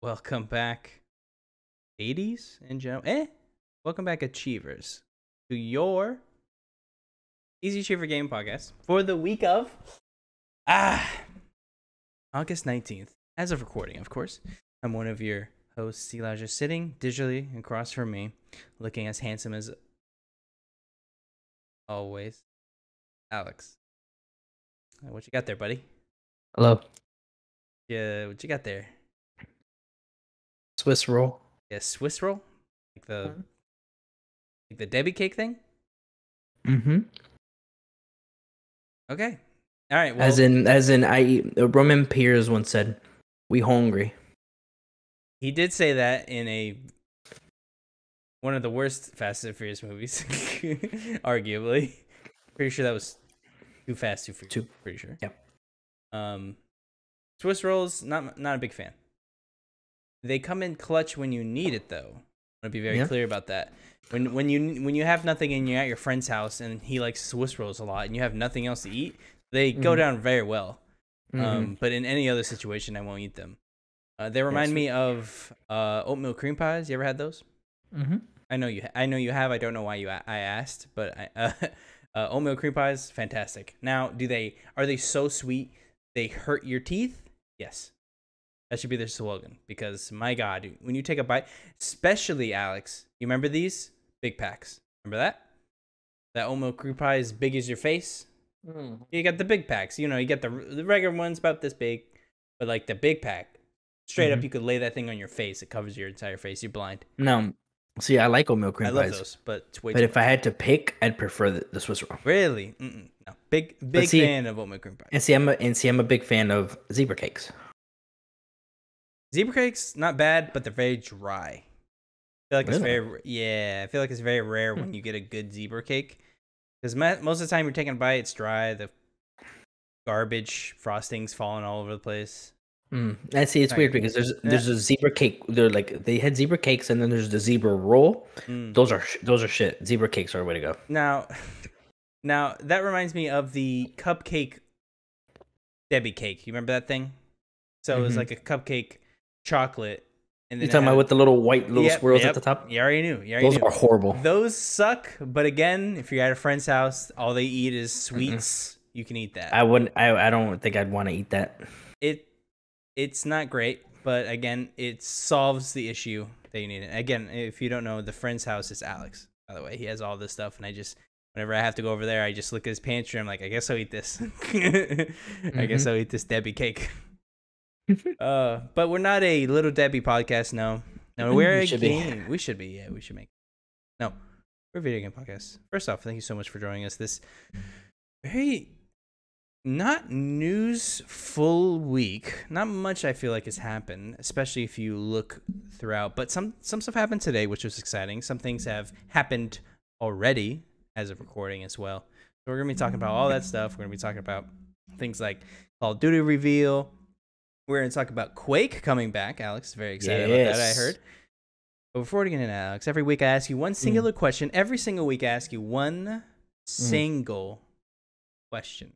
Welcome back, Hades and gentlemen. Welcome back, Achievers, to your Easy Achiever Game Podcast for the week of August 19th. As of recording, of course. I'm one of your hosts, C-Lounge, just sitting digitally across from me, looking as handsome as always, Alex. What you got there, buddy? Hello. Yeah, what you got there? Swiss roll. Yeah, Swiss roll? Like the Debbie cake thing? Mm-hmm. Okay. All right. Well, as in, Roman Pierce once said, "We hungry." He did say that in one of the worst Fast and Furious movies, arguably. Pretty sure that was Too Fast, Too Furious. Pretty sure. Yep. Swiss rolls, not a big fan. They come in clutch when you need it, though. I want to be very clear about that. When you have nothing and you're at your friend's house and he likes Swiss rolls a lot and you have nothing else to eat, they go down very well. But in any other situation, I won't eat them. They remind me of oatmeal cream pies. You ever had those? I know you have. I don't know why I asked, but oatmeal cream pies, fantastic. Now, are they so sweet they hurt your teeth? Yes. That should be their slogan, because my God, dude, when you take a bite, especially Alex, you remember these big packs? Remember that? That oatmeal cream pie is big as your face. You got the big packs, you get the regular ones about this big, but like the big pack, straight up, you could lay that thing on your face. It covers your entire face. You're blind. No, see, I like oatmeal cream pies. I love those, but it's way too much. I had to pick, I'd prefer the Swiss roll. Really? No, big fan of oatmeal cream pies. And see, I'm a big fan of zebra cakes. Zebra cakes, not bad, but they're very dry. I feel like it's very rare when you get a good zebra cake, because most of the time you're taking a bite, it's dry. The garbage frosting's falling all over the place. I see. It's weird because there's a zebra cake. They had zebra cakes, and then there's the zebra roll. Those are shit. Zebra cakes are the way to go. Now that reminds me of the cupcake Debbie cake. You remember that thing? So it was like a cupcake chocolate, and then you're talking about with the little swirls at the top. You already knew. Those are horrible. Those suck. But again, if you're at a friend's house, all they eat is sweets. You can eat that. I wouldn't. I don't think I'd want to eat that. It's not great, but again, it solves the issue that you need. Again, if you don't know, the friend's house is Alex. By the way, he has all this stuff, and I just whenever I have to go over there, I just look at his pantry. I'm like, I guess I'll eat this. I guess I'll eat this Debbie cake. But we're not a Little Debbie podcast, no. We're a game. We should be, we should make it. No, we're a video game podcast. First off, thank you so much for joining us this very not news full week. Not much I feel like has happened, especially if you look throughout. But some stuff happened today, which was exciting. Some things have happened already as of recording as well. So we're gonna be talking about all that stuff. We're gonna be talking about things like Call of Duty reveal. We're going to talk about Quake coming back. Alex is very excited about that, I heard. But before we get into Alex, every week I ask you one singular question. Every single week I ask you one single question.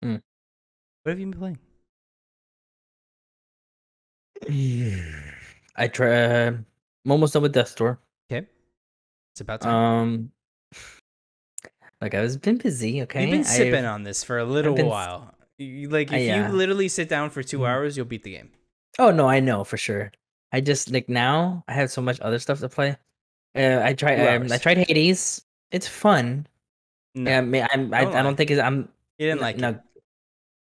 What have you been playing? I'm almost done with Death Store. Okay. It's about time. I've been busy, okay? You've been sipping on this for a little while. You literally sit down for 2 hours, you'll beat the game. Oh no, I know for sure. I just now I have so much other stuff to play. I tried Hades. It's fun. No, yeah, I don't think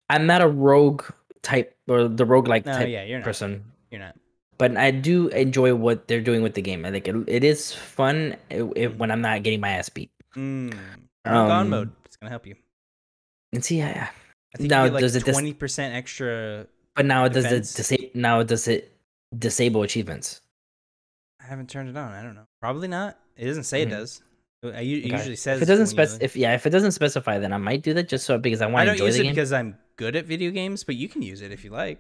I'm not a rogue type or the roguelike type person. You're not. But I do enjoy what they're doing with the game. I think it is fun when I'm not getting my ass beat. God mode. It's gonna help you. And see, I think now does it 20% extra? But now it does it disable achievements? I haven't turned it on. I don't know. Probably not. It doesn't say it does. It usually says if it doesn't specify, then I might do that just because I want to enjoy the game. I don't use it because I'm good at video games, but you can use it if you like.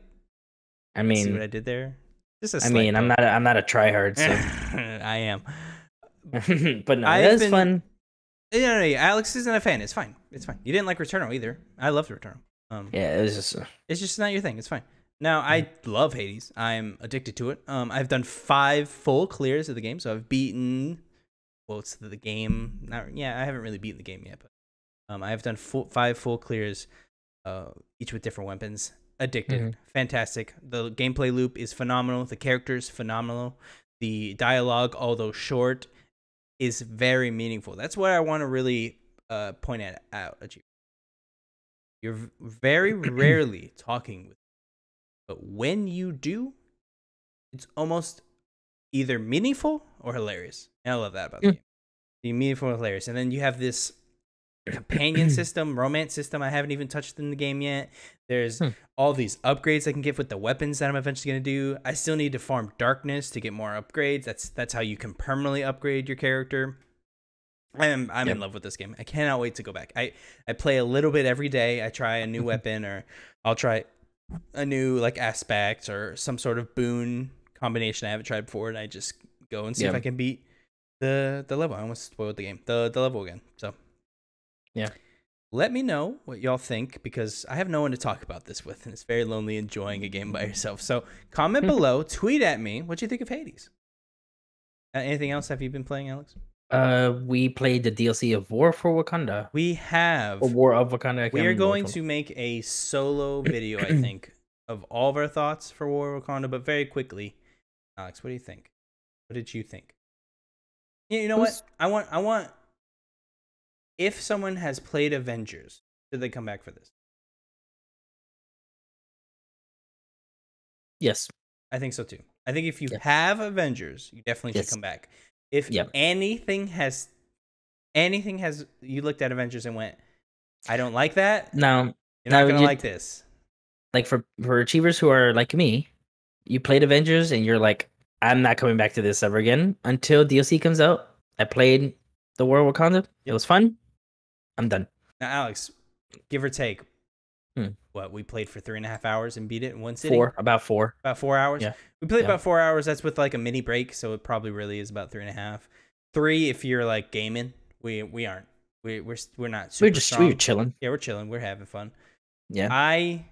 I mean, see what I did there? I'm not a tryhard. So. I am. But no, it is fun. No, Alex isn't a fan. It's fine. You didn't like Returnal either. I loved Returnal. Yeah, it's just not your thing. It's fine. Now, I love Hades. I'm addicted to it. I've done 5 full clears of the game, so I've beaten quotes to the game. I haven't really beaten the game yet, but I've done 5 full clears, each with different weapons. Addicted. Fantastic. The gameplay loop is phenomenal. The characters, phenomenal. The dialogue, although short, is very meaningful. That's what I want to really point out. You're very rarely talking with, but when you do, it's almost either meaningful or hilarious. And I love that about the game. The meaningful and hilarious. And then you have this companion system, romance system I haven't even touched in the game yet. There's all these upgrades I can get with the weapons that I'm eventually going to do. I still need to farm darkness to get more upgrades. That's how you can permanently upgrade your character. I'm in love with this game. I cannot wait to go back. I play a little bit every day. I try a new weapon, or I'll try a new like aspect or some sort of boon combination I haven't tried before, and I just go and see if I can beat the level. I almost spoiled the game, the level again. So yeah, let me know what y'all think, because I have no one to talk about this with, and it's very lonely enjoying a game by yourself. So comment below, tweet at me what you think of Hades. Anything else have you been playing, Alex? We played the DLC of War for Wakanda. We have War of Wakanda. We are going to make a solo video, I think, of all of our thoughts for War of Wakanda, but very quickly. Alex, what do you think? What did you think? Yeah, you know what? I want if someone has played Avengers, should they come back for this? Yes. I think so too. I think if you have Avengers, you definitely should come back. If anything has you looked at Avengers and went, I don't like that. No, you're not gonna like this. Like for achievers who are like me, you played Avengers and you're like, I'm not coming back to this ever again until DLC comes out. I played the War of Wakanda. It was fun. I'm done. Now, Alex, give or take, what we played for 3.5 hours and beat it in one sitting. About four hours. Yeah, we played about 4 hours. That's with like a mini break, so it probably really is about 3.5. 3 if you're like gaming. We aren't. We're not. Super we're chilling. Yeah, we're chilling. We're having fun. Yeah. I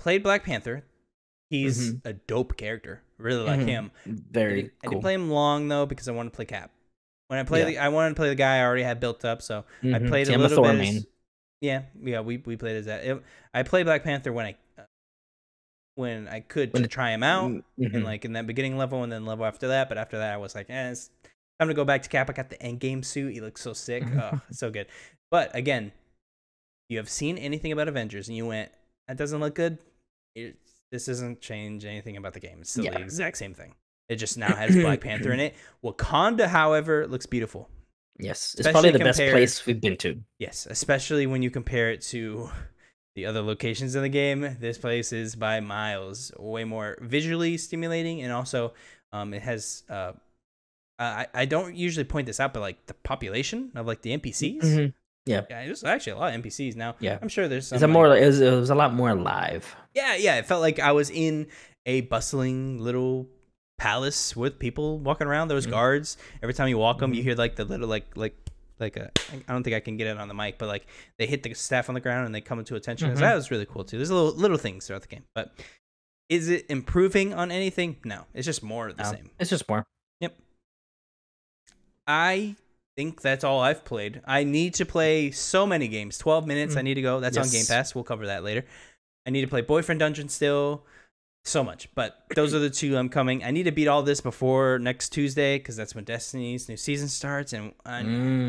played Black Panther. He's a dope character. Really like him. Very. I didn't play him long though because I wanted to play Cap. When I played, I wanted to play the guy I already had built up, so I played a little bit. We played as that. I played Black Panther when I could to try him out, and like in that beginning level, and then level after that. But after that, I was like, it's time to go back to Cap. I got the end game suit. He looks so sick. Oh, so good. But again, you have seen anything about Avengers, and you went, that doesn't look good. This doesn't change anything about the game. It's still the exact same thing. It just now has Black Panther in it. Wakanda, however, looks beautiful. Yes, it's probably the best place we've been to. Yes, especially when you compare it to the other locations in the game. This place is by miles way more visually stimulating, and also it has I don't usually point this out, but like the population of like the NPCs. Yeah, there's actually a lot of NPCs now. Yeah, I'm sure there's some. It was a lot more alive. Yeah, it felt like I was in a bustling little palace with people walking around. Those guards, every time you walk them, you hear like the little like I don't think I can get it on the mic, but like they hit the staff on the ground and they come into attention. So that was really cool too. There's little things throughout the game. But is it improving on anything? No, it's just more of the same. It's just more. Yep. I think that's all I've played. I need to play so many games. 12 minutes I need to go. That's on Game Pass. We'll cover that later. I need to play Boyfriend Dungeon still. So much, but those are the two I'm coming. I need to beat all this before next Tuesday because that's when Destiny's new season starts, and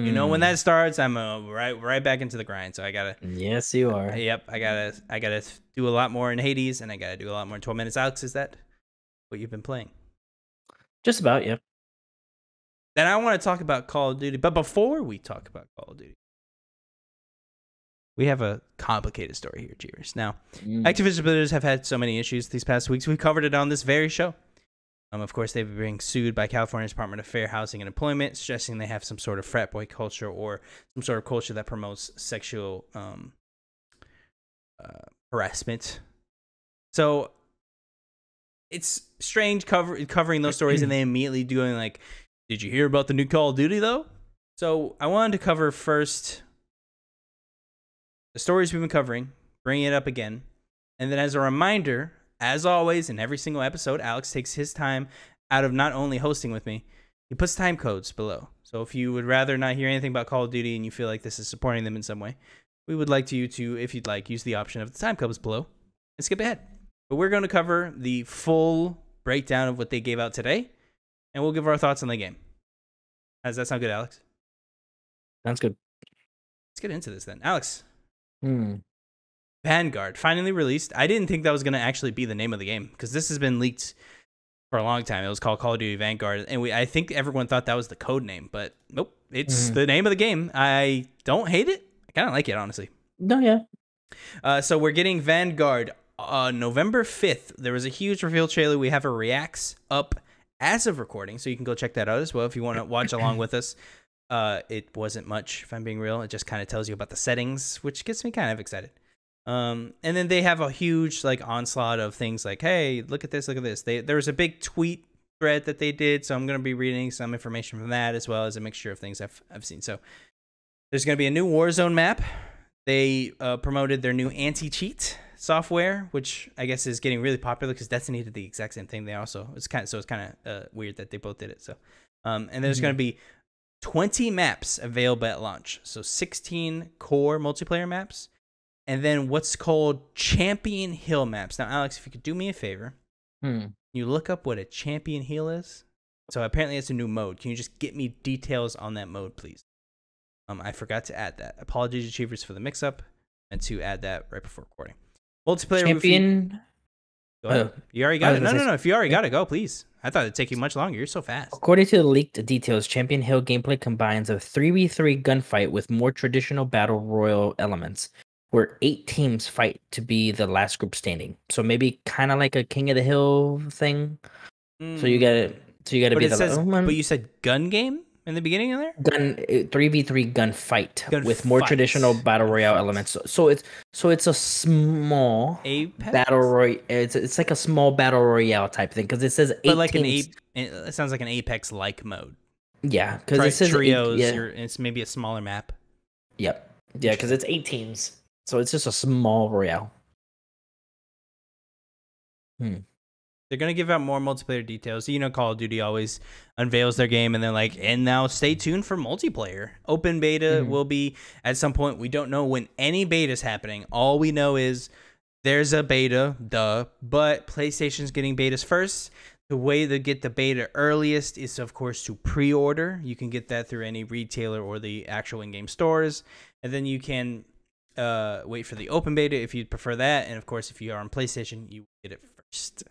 you know when that starts, I'm right back into the grind. So I gotta. Yes, you are. Yep, I gotta do a lot more in Hades, and I gotta do a lot more in 12 minutes. Alex, is that what you've been playing? Just about, yeah. Then I want to talk about Call of Duty, but before we talk about Call of Duty, we have a complicated story here, Cheers. Now, Activision Blizzard have had so many issues these past weeks. We covered it on this very show. Of course, they've been being sued by California's Department of Fair Housing and Employment, stressing they have some sort of frat boy culture or some sort of culture that promotes sexual harassment. So it's strange covering those stories and they immediately doing like, did you hear about the new Call of Duty though? So I wanted to cover first the stories we've been covering, bringing it up again. And then as a reminder, as always, in every single episode, Alex takes his time out of not only hosting with me, he puts time codes below. So if you would rather not hear anything about Call of Duty and you feel like this is supporting them in some way, we would like you to, if you'd like, use the option of the time codes below and skip ahead. But we're going to cover the full breakdown of what they gave out today, and we'll give our thoughts on the game. How does that sound good, Alex? Sounds good. Let's get into this then. Alex. Vanguard, finally released. I didn't think that was going to actually be the name of the game, because this has been leaked for a long time. It was called Call of Duty Vanguard, and I think everyone thought that was the code name, but nope, it's the name of the game. I don't hate it. I kind of like it, honestly. No, yeah. So we're getting Vanguard November 5th. There was a huge reveal trailer. We have a reacts up as of recording, so you can go check that out as well if you want to watch along with us. It wasn't much, if I'm being real. It just kind of tells you about the settings, which gets me kind of excited. And then they have a huge like onslaught of things like, hey, look at this, look at this. There was a big tweet thread that they did, so I'm going to be reading some information from that as well as a mixture of things I've seen. So there's going to be a new Warzone map. They promoted their new anti-cheat software, which I guess is getting really popular because Destiny did the exact same thing. They also, it's kind of weird that they both did it. So, and there's going to be 20 maps available at launch. So 16 core multiplayer maps. And then what's called Champion Hill maps. Now, Alex, if you could do me a favor, you look up what a Champion Hill is. So apparently it's a new mode. Can you just get me details on that mode, please? I forgot to add that. Apologies, Achievers, for the mix-up. And to add that right before recording. Multiplayer Champion. Go ahead. Oh, you already got it. No. If you already got it, go, please. I thought it'd take you much longer. You're so fast. According to the leaked details, Champion Hill gameplay combines a 3v3 gunfight with more traditional battle royal elements, where 8 teams fight to be the last group standing. So maybe kind of like a King of the Hill thing. So you got to be the last one. But you said gun game in the beginning of there? 3v3 gunfight with more traditional battle royale elements. So it's a small Apex battle royale. It's like a small battle royale type thing, cuz it says 8 teams. It sounds like an Apex like mode. Yeah, cuz it says trios, it's maybe a smaller map. Yep. Yeah, cuz it's 8 teams. So it's just a small royale. They're going to give out more multiplayer details. You know, Call of Duty always unveils their game and they're like, and now stay tuned for multiplayer. Open beta will be at some point. We don't know when any beta is happening. All we know is there's a beta, duh. But PlayStation's getting betas first. The way to get the beta earliest is, of course, to pre-order. You can get that through any retailer or the actual in-game stores. And then you can wait for the open beta if you'd prefer that, and of course if you are on PlayStation you get it first.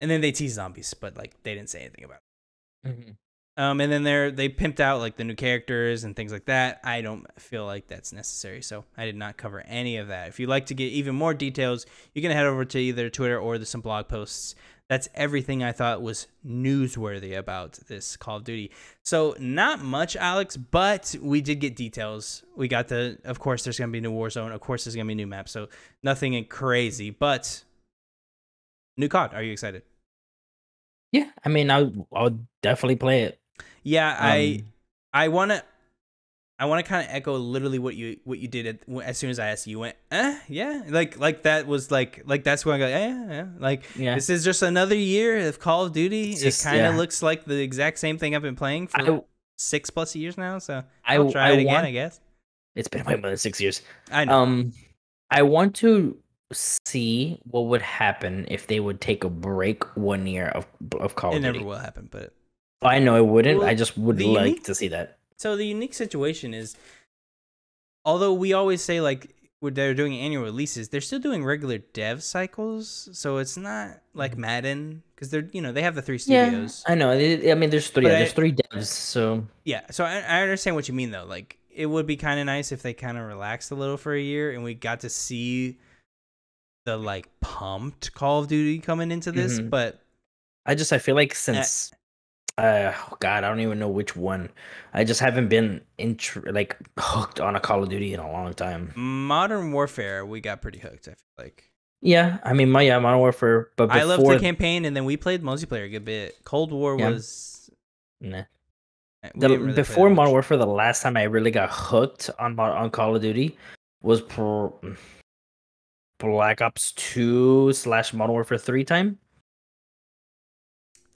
And then they tease zombies, but like they didn't say anything about it. And then they pimped out like the new characters and things like that. I don't feel like that's necessary, so I did not cover any of that. If you'd like to get even more details, you can head over to either Twitter or some blog posts. That's everything I thought was newsworthy about this Call of Duty. So not much, Alex, but we did get details. We got of course, there's going to be new Warzone. Of course, there's going to be new maps. So nothing crazy, but new COD. Are you excited? Yeah, I mean, I'll definitely play it. Yeah, I want to kind of echo literally what you did as soon as I asked you. You went, eh, yeah, like that was like that's where I go, yeah. Like, yeah. This is just another year of Call of Duty. Just, it kind of looks like the exact same thing I've been playing for 6+ years now. So I'll try it again, I guess. It's been way more than 6 years. I know. I want to see what would happen if they would take a break 1 year of Call of Duty. It never will happen, but I know it wouldn't. Well, I just would like to see that. So the unique situation is, although we always say like they're doing annual releases, they're still doing regular dev cycles. So it's not like Madden, because they're, you know, they have the 3 studios. Yeah, I know. I mean, there's 3 devs. So yeah. So I understand what you mean though. Like it would be kind of nice if they kind of relaxed a little for a year and we got to see the like pumped Call of Duty coming into this. But I feel like since oh God, I don't even know which one. I just haven't been hooked on a Call of Duty in a long time. Modern Warfare, we got pretty hooked, I feel like. Yeah, I mean, Modern Warfare. But I loved the campaign, and then we played multiplayer a good bit. Cold War was nah. Really before Modern Warfare, the last time I really got hooked on Call of Duty was Black Ops 2 / Modern Warfare 3 time.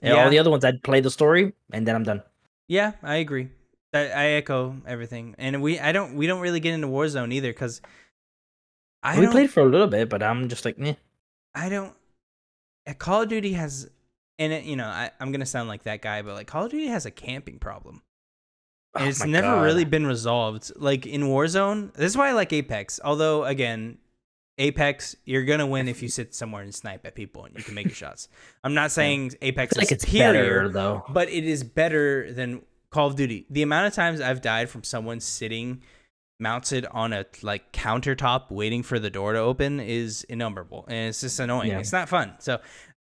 And all the other ones, I'd play the story, and then I'm done. Yeah, I agree. I echo everything. And we don't really get into Warzone either, because we played for a little bit, but I'm just like, meh. I don't... Call of Duty has... And, you know, I'm going to sound like that guy, but, like, Call of Duty has a camping problem. And it's never really been resolved. Like, in Warzone, this is why I like Apex. Although, again... Apex, you're gonna win if you sit somewhere and snipe at people and you can make your shots. I'm not saying Apex is superior, better, though, but it is better than Call of Duty. The amount of times I've died from someone sitting mounted on a like countertop waiting for the door to open is innumerable, and it's just annoying. Yeah. It's not fun. So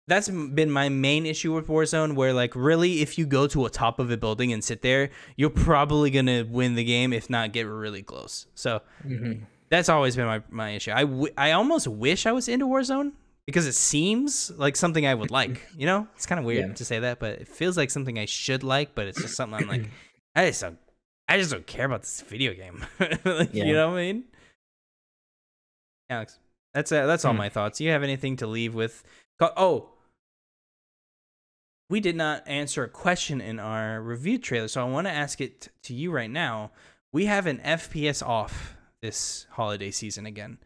that's been my main issue with Warzone, where like really, if you go to a top of a building and sit there, you're probably gonna win the game, if not get really close. So. Mm-hmm. That's always been my issue. I almost wish I was into Warzone because it seems like something I would like. You know, it's kind of weird to say that, but it feels like something I should like. But it's just something I'm like, I just don't care about this video game. Like, you know what I mean? Alex, that's all my thoughts. You have anything to leave with? Oh, we did not answer a question in our review trailer, so I want to ask it to you right now. We have an FPS off this holiday season again.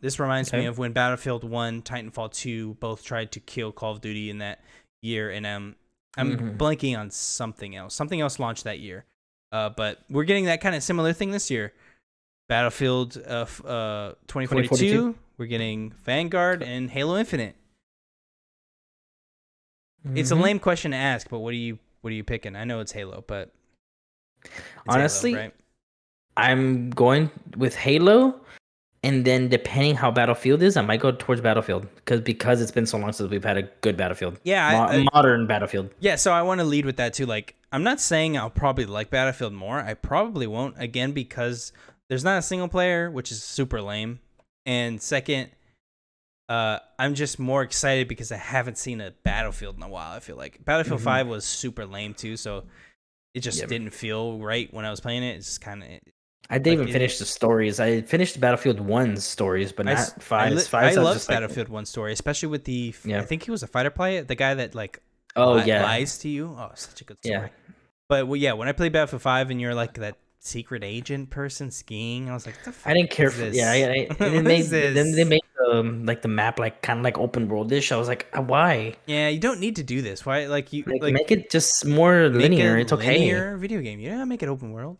This reminds me of when Battlefield 1, Titanfall 2 both tried to kill Call of Duty in that year, and I'm blanking on something else. Something else launched that year, but we're getting that kind of similar thing this year. Battlefield 2042. We're getting Vanguard and Halo Infinite. It's a lame question to ask, but what are you picking? I know it's Halo, but it's honestly. Halo, right? I'm going with Halo, and then depending how Battlefield is, I might go towards Battlefield because it's been so long since we've had a good Battlefield. Yeah, modern Battlefield. Yeah, so I want to lead with that too. Like, I'm not saying I'll probably like Battlefield more. I probably won't, again, because there's not a single player, which is super lame. And second, I'm just more excited because I haven't seen a Battlefield in a while. I feel like Battlefield 5 was super lame too, so it just didn't feel right when I was playing it. It's just kind of. I didn't even finish the stories. I finished Battlefield 1 stories, but not 5. I love Battlefield 1 story, especially with the... I think he was a fighter player, the guy that like lies to you. Oh, such a good story. Yeah. But well, yeah, when I played Battlefield 5 and you're like that secret agent person skiing, I was like, what the fuck, I didn't care for this. Yeah, then they made like the map like kind of like open world-ish. I was like, why? Yeah, you don't need to do this. Why? Like you like make it just more linear. It's okay. Linear video game. You don't make it open world.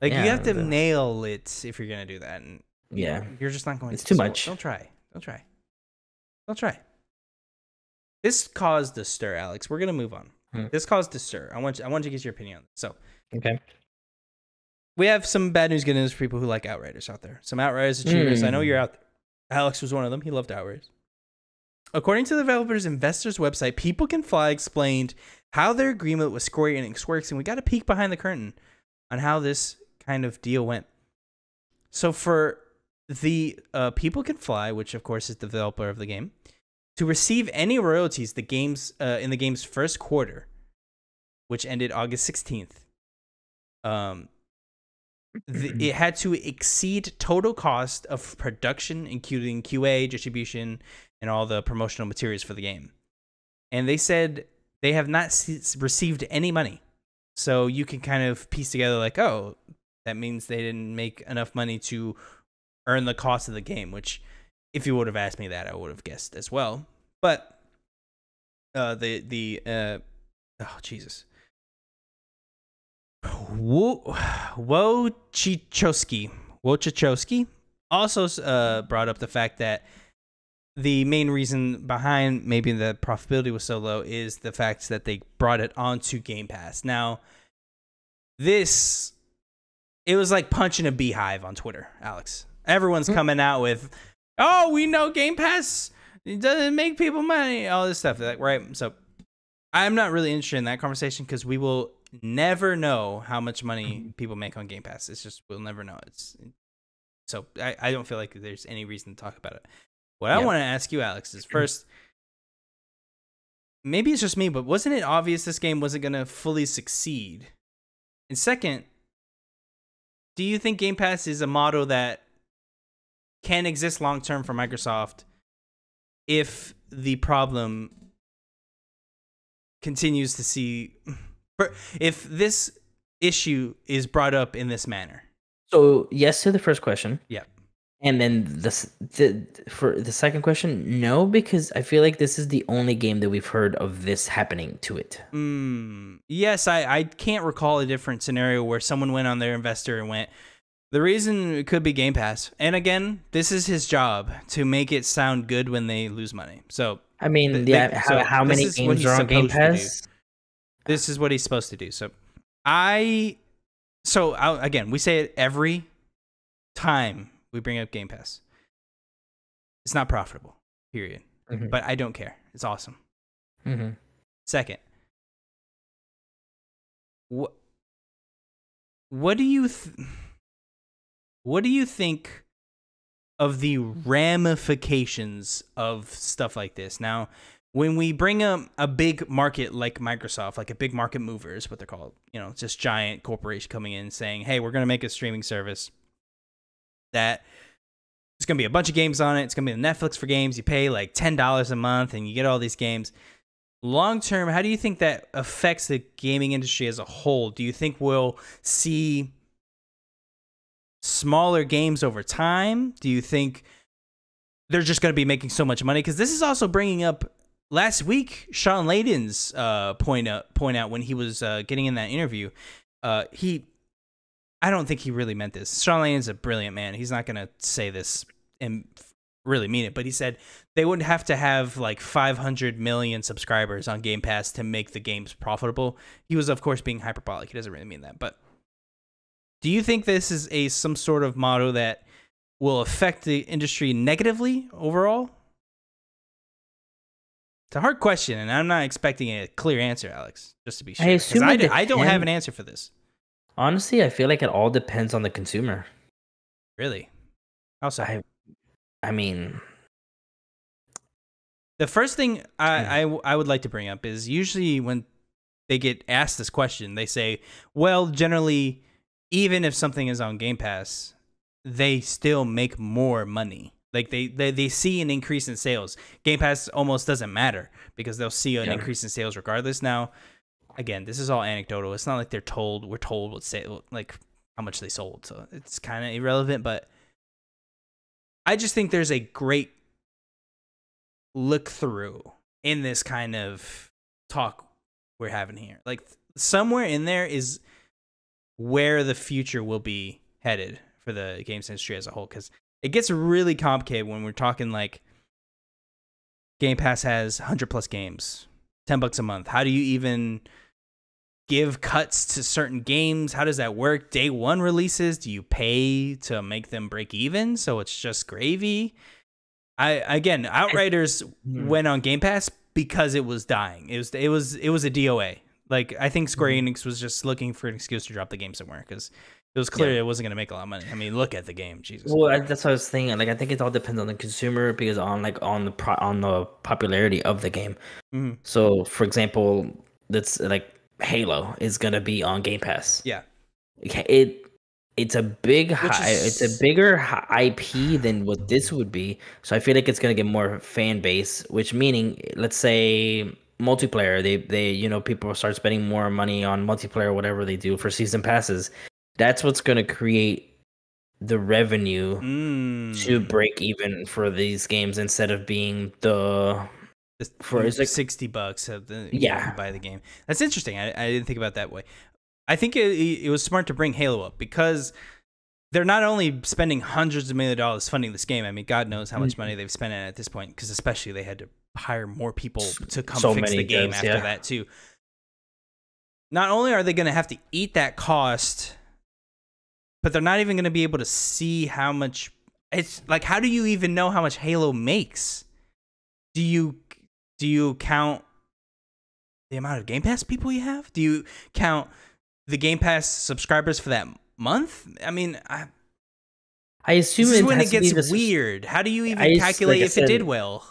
Like, you have to nail it if you're going to do that. And you're just not going to. It's too much. Don't try. This caused a stir, Alex. We're going to move on. This caused a stir. I want you to get your opinion on this. So, we have some bad news, good news for people who like Outriders out there. Some Outriders achievers. I know you're out there. Alex was one of them. He loved Outriders. According to the developer's investors website, People Can Fly explained how their agreement with Square Enix works. And we got a peek behind the curtain on how this kind of deal went. So for the People Can Fly, which of course is the developer of the game, to receive any royalties in the game's first quarter, which ended August 16th, it had to exceed total cost of production, including QA, distribution, and all the promotional materials for the game. And they said they have not received any money. So you can kind of piece together like, oh, that means they didn't make enough money to earn the cost of the game, which if you would have asked me that, I would have guessed as well. But oh, Jesus. Wojciechowski also brought up the fact that the main reason behind maybe the profitability was so low is the fact that they brought it onto Game Pass. Now, it was like punching a beehive on Twitter, Alex. Everyone's coming out with, oh, we know Game Pass, it doesn't make people money, all this stuff, like, right? So I'm not really interested in that conversation because we will never know how much money people make on Game Pass. It's just, we'll never know. So I don't feel like there's any reason to talk about it. What I want to ask you, Alex, is first, maybe it's just me, but wasn't it obvious this game wasn't going to fully succeed? And second, do you think Game Pass is a model that can exist long term for Microsoft if the problem continues to see, if this issue is brought up in this manner. So yes to the first question. Yeah. And then for the second question, no, because I feel like this is the only game that we've heard of this happening to it. Yes, I can't recall a different scenario where someone went on their investor and went, the reason it could be Game Pass. And again, this is his job to make it sound good when they lose money. So I mean, how many games are on Game Pass? This is what he's supposed to do. So again, we say it every time we bring up Game Pass. It's not profitable, period. Mm-hmm. But I don't care. It's awesome. Mm-hmm. Second, what do you think of the ramifications of stuff like this? Now, when we bring up a big market like Microsoft, like a big market mover is what they're called, you know, just giant corporation coming in saying, hey, we're going to make a streaming service that it's going to be a bunch of games on it. It's going to be the Netflix for games. You pay like $10 a month and you get all these games. Long term, how do you think that affects the gaming industry as a whole? Do you think we'll see smaller games over time? Do you think they're just going to be making so much money? Because this is also bringing up last week, Sean Layden's point out when he was getting in that interview. I don't think he really meant this. Sean Layden's a brilliant man. He's not going to say this and really mean it, but he said they wouldn't have to have like 500 million subscribers on Game Pass to make the games profitable. He was, of course, being hyperbolic. He doesn't really mean that. But do you think this is some sort of motto that will affect the industry negatively overall? It's a hard question, and I'm not expecting a clear answer, Alex, just to be sure. I don't have an answer for this. Honestly, I feel like it all depends on the consumer. Really? Also, I mean, the first thing I would like to bring up is usually when they get asked this question, they say, well, generally, even if something is on Game Pass, they still make more money. Like they see an increase in sales. Game Pass almost doesn't matter because they'll see an increase in sales regardless now. Again, this is all anecdotal. It's not like they're told, we're told what like how much they sold. So it's kind of irrelevant, but I just think there's a great look through in this kind of talk we're having here. Like somewhere in there is where the future will be headed for the games industry as a whole. Cause it gets really complicated when we're talking like Game Pass has 100+ games, $10 a month. How do you even give cuts to certain games? How does that work? Day one releases, do you pay to make them break even? So it's just gravy. Again, Outriders went on Game Pass because it was dying. It was a DOA. Like I think Square Enix was just looking for an excuse to drop the game somewhere because it was clear it wasn't going to make a lot of money. I mean, look at the game, Jesus. Well, that's what I was thinking. Like I think it all depends on the consumer because on the popularity of the game. Mm-hmm. So, for example, that's like Halo is gonna be on Game Pass. Yeah, it's a big it's a bigger IP than what this would be. So I feel like it's gonna get more fan base. Which meaning, let's say multiplayer, they you know people start spending more money on multiplayer, whatever they do for season passes. That's what's gonna create the revenue to break even for these games instead of being the. For it's like $60 you buy the game. That's interesting. I didn't think about that way. I think it was smart to bring Halo up because they're not only spending hundreds of millions of dollars funding this game. I mean, God knows how much money they've spent at this point because especially they had to hire more people to come fix the game after that too. Not only are they going to have to eat that cost, but they're not even going to be able to see how much. It's like, how do you even know how much Halo makes? Do you count the amount of Game Pass people you have? Do you count the Game Pass subscribers for that month? I mean, I assume this is when it gets weird. How do you even calculate if it did well?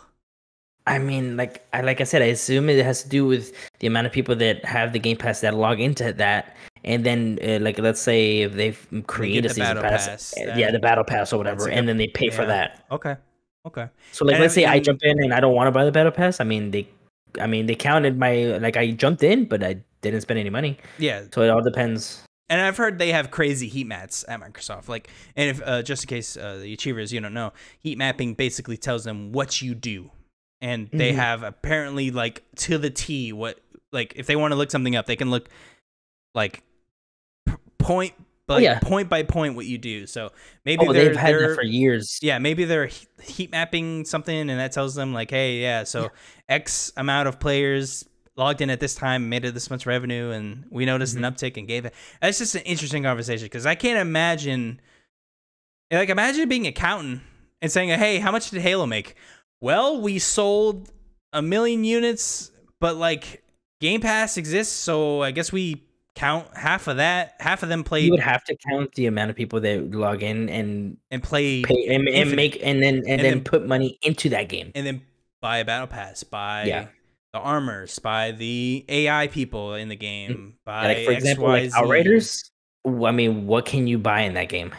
I mean, like I said, I assume it has to do with the amount of people that have the Game Pass that log into that and then like let's say if they create a season pass, yeah, the battle pass or whatever, and then they pay for that. Okay. So like, let's say I jump in and I don't want to buy the battle pass. I mean they counted my, like, I jumped in, but I didn't spend any money. Yeah. So it all depends. And I've heard they have crazy heat mats at Microsoft. Like, and if just in case the achievers, you don't know, heat mapping basically tells them what you do, and they have apparently like to the T what, like if they want to look something up, they can look like point. But point by point what you do. So maybe they've had that for years. Yeah, maybe they're heat mapping something, and that tells them like, hey, yeah, so X amount of players logged in at this time, made it this much revenue, and we noticed an uptick and gave it. That's just an interesting conversation, because I can't imagine, like, imagine being an accountant and saying, hey, how much did Halo make? Well, we sold 1 million units, but like Game Pass exists, so I guess we count half of that. Half of them play. You would have to count the amount of people that log in and play, and then put money into that game, and then buy a battle pass, buy the armors, buy the AI people in the game, buy like, for example, like Outriders. I mean, what can you buy in that game?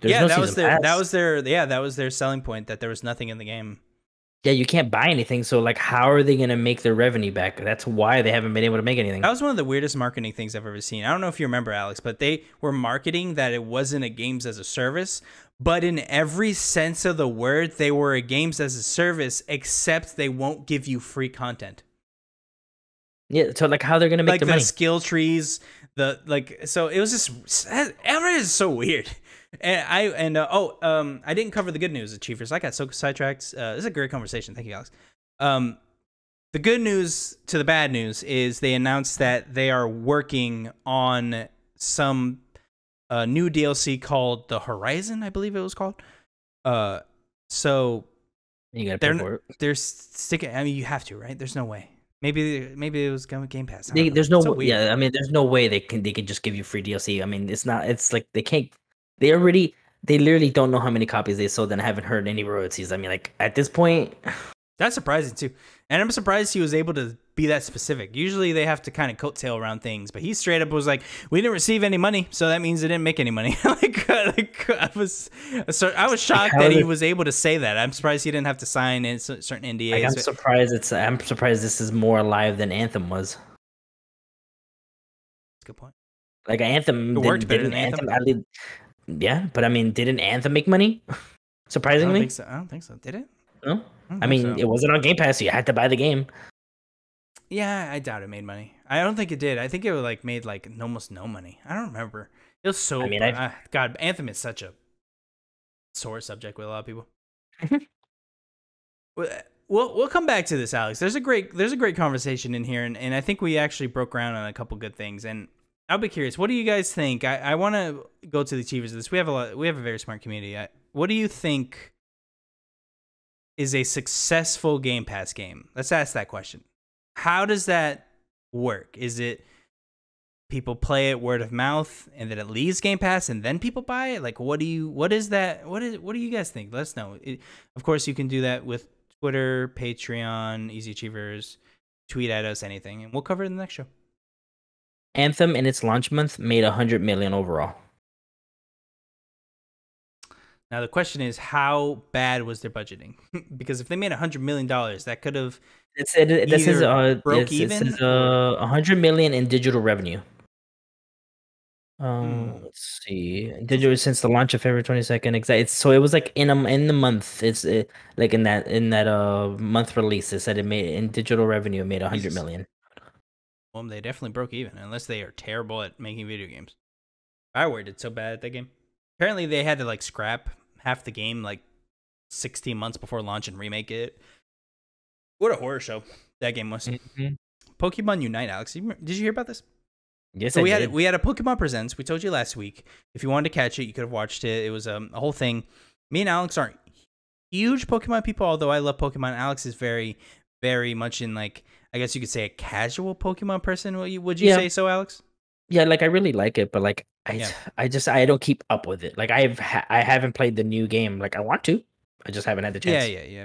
There's no that was their selling point, that there was nothing in the game. Yeah, you can't buy anything, so like how are they gonna make their revenue back? That's why they haven't been able to make anything. That was one of the weirdest marketing things I've ever seen. I don't know if you remember, Alex, but they were marketing that it wasn't a games as a service, but in every sense of the word, they were a games as a service, except they won't give you free content. Yeah, so like how they're gonna make like the money. Skill trees, the like, so it was just, everything is so weird. And I didn't cover the good news, Achievers. I got so sidetracked. This is a great conversation. Thank you, Alex. The good news to the bad news is they announced that they are working on some new DLC called The Horizon, I believe it was called. So you gotta pay for it. They're sticking. I mean, you have to, right? There's no way. Maybe it was Game Pass. There's no way. Yeah, I mean, there's no way they can just give you free DLC. I mean, it's not. It's like they can't. They literally don't know how many copies they sold, and I haven't heard any royalties. I mean, like, at this point. That's surprising, too. And I'm surprised he was able to be that specific. Usually they have to kind of coattail around things, but he straight up was like, we didn't receive any money, so that means they didn't make any money. I was shocked that he was able to say that. I'm surprised he didn't have to sign in certain NDAs. Like, I'm surprised this is more alive than Anthem was. That's a good point. Like, Anthem worked better than Anthem. Yeah, but I mean, didn't Anthem make money? Surprisingly, I don't think so. Did it? No, I mean, so. It wasn't on Game Pass, so you had to buy the game. Yeah, I doubt it made money. I don't think it did. I think it like made like almost no money. I don't remember. It was so. I mean, God, Anthem is such a sore subject with a lot of people. We'll come back to this, Alex. There's a great conversation in here, and I think we actually broke ground on a couple good things. And I'll be curious. What do you guys think? I want to go to the achievers of this. We have a very smart community. What do you think is a successful Game Pass game? Let's ask that question. How does that work? Is it people play it word of mouth, and then it leaves Game Pass, and then people buy it? Like, what is that? What do you guys think? Let us know. Of course, you can do that with Twitter, Patreon, Easy Achievers, tweet at us, anything, and we'll cover it in the next show. Anthem in its launch month made 100 million overall. Now the question is, how bad was their budgeting? Because if they made $100 million, that could have it says 100 million in digital revenue. Let's see, digital since the launch of February 22nd. Exactly. So it was like in the month. It's like in that month release. It said it made in digital revenue. It made 100 million. Well, they definitely broke even, unless they are terrible at making video games. Bioware did so bad at that game. Apparently, they had to like scrap half the game like 16 months before launch and remake it. What a horror show that game was. Pokemon Unite, Alex. Did you hear about this? Yes, so we had a Pokemon Presents. We told you last week. If you wanted to catch it, you could have watched it. It was a whole thing. Me and Alex aren't huge Pokemon people, although I love Pokemon. Alex is very, very much in like, I guess you could say, a casual Pokemon person. Would you say so, Alex? Yeah, like I really like it, but like I don't keep up with it. Like I haven't played the new game. Like I want to, I just haven't had the chance. Yeah.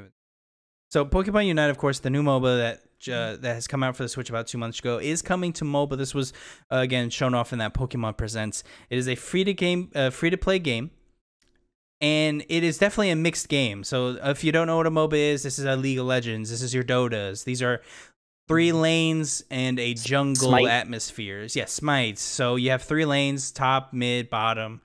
So Pokemon Unite, of course, the new MOBA that that has come out for the Switch about 2 months ago is coming to mobile. This was again shown off in that Pokemon Presents. It is a free to play game, and it is definitely a mixed game. So if you don't know what a MOBA is, this is a League of Legends. This is your Dotas. These are 3 lanes and a jungle atmospheres. Yes, smites. So you have 3 lanes, top, mid, bottom.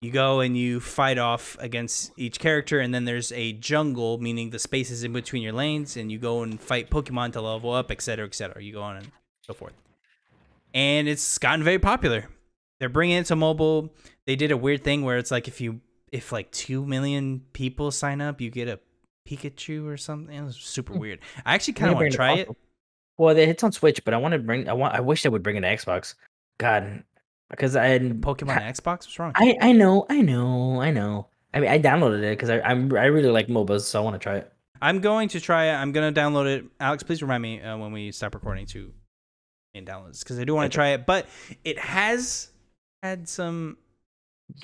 You go and you fight off against each character, and then there's a jungle, meaning the spaces in between your lanes, and you go and fight Pokemon to level up, etc., etc. You go on and so forth. And it's gotten very popular. They're bringing it to mobile. They did a weird thing where it's like if like 2 million people sign up, you get a Pikachu or something. It was super weird. I actually kind of want to try it. Well, it's on Switch, but I want to bring. I wish they would bring it to Xbox. God. Because I had Pokemon on Xbox. What's wrong? I know. I mean, I downloaded it because I really like MOBAs, so I want to try it. I'm going to try it. I'm gonna download it. Alex, please remind me when we stop recording to download this because I do want to try it. But it has had some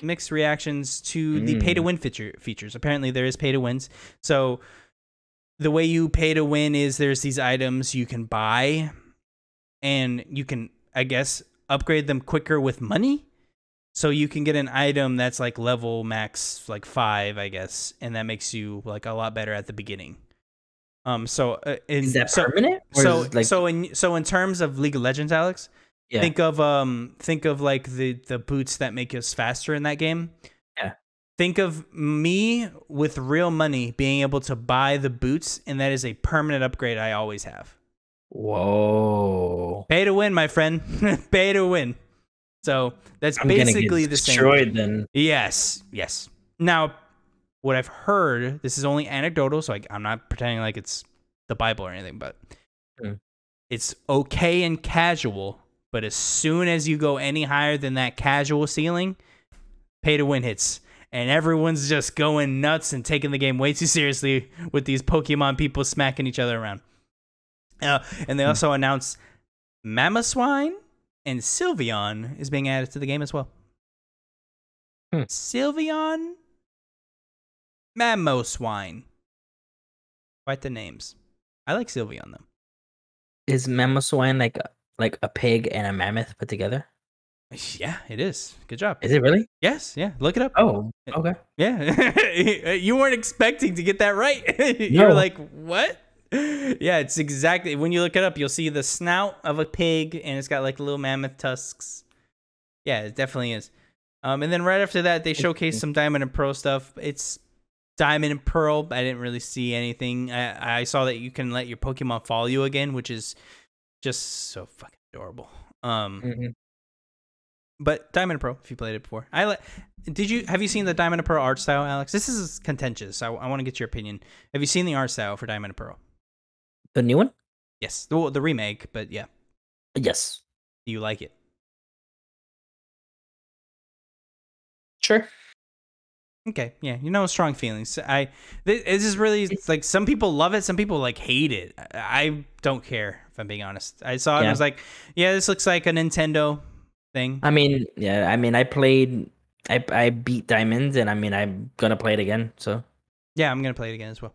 mixed reactions to the pay-to-win features. Apparently, there is pay-to-wins. So the way you pay to win is there's these items you can buy, and you can, I guess, upgrade them quicker with money. So you can get an item that's like level max like 5, I guess, and that makes you like a lot better at the beginning. Is that permanent? So in terms of League of Legends, Alex, yeah, think of like the boots that make us faster in that game. Yeah. Think of me with real money being able to buy the boots, and that is a permanent upgrade I always have. Whoa. Pay to win, my friend. Pay to win. So that's basically the same. Destroyed then. Yes. Yes. Now, what I've heard, this is only anecdotal, so I'm not pretending like it's the Bible or anything, but it's okay and casual, but as soon as you go any higher than that casual ceiling, pay to win hits. And everyone's just going nuts and taking the game way too seriously with these Pokemon people smacking each other around. And they also announced Mamoswine and Sylveon is being added to the game as well. Sylveon, Mamoswine. Quite the names. I like Sylveon though. Is Mamoswine like a pig and a mammoth put together? Yeah, it is. Good job. Is it really? Yes. Yeah. Look it up. Oh. Okay. Yeah. You weren't expecting to get that right. You were like, what? Yeah, it's exactly, when you look it up, you'll see the snout of a pig, and it's got like little mammoth tusks. Yeah, it definitely is. And then right after that, they showcased some Diamond and Pearl stuff. It's Diamond and Pearl, but I didn't really see anything. I saw that you can let your Pokemon follow you again, which is just so fucking adorable. But Diamond and Pearl, if you played it before, have you seen the Diamond and Pearl art style, Alex? This is contentious. I want to get your opinion. Have you seen the art style for Diamond and Pearl? The new one? Yes. The remake, but yeah. Yes. Do you like it? Sure. Okay. Yeah. You know, strong feelings. This is really, it's like, some people love it. Some people like hate it. I don't care, if I'm being honest. I saw it and I was like, yeah, this looks like a Nintendo thing. I mean, yeah. I mean, I beat Diamonds, and I mean, I'm going to play it again. So yeah, I'm going to play it again as well.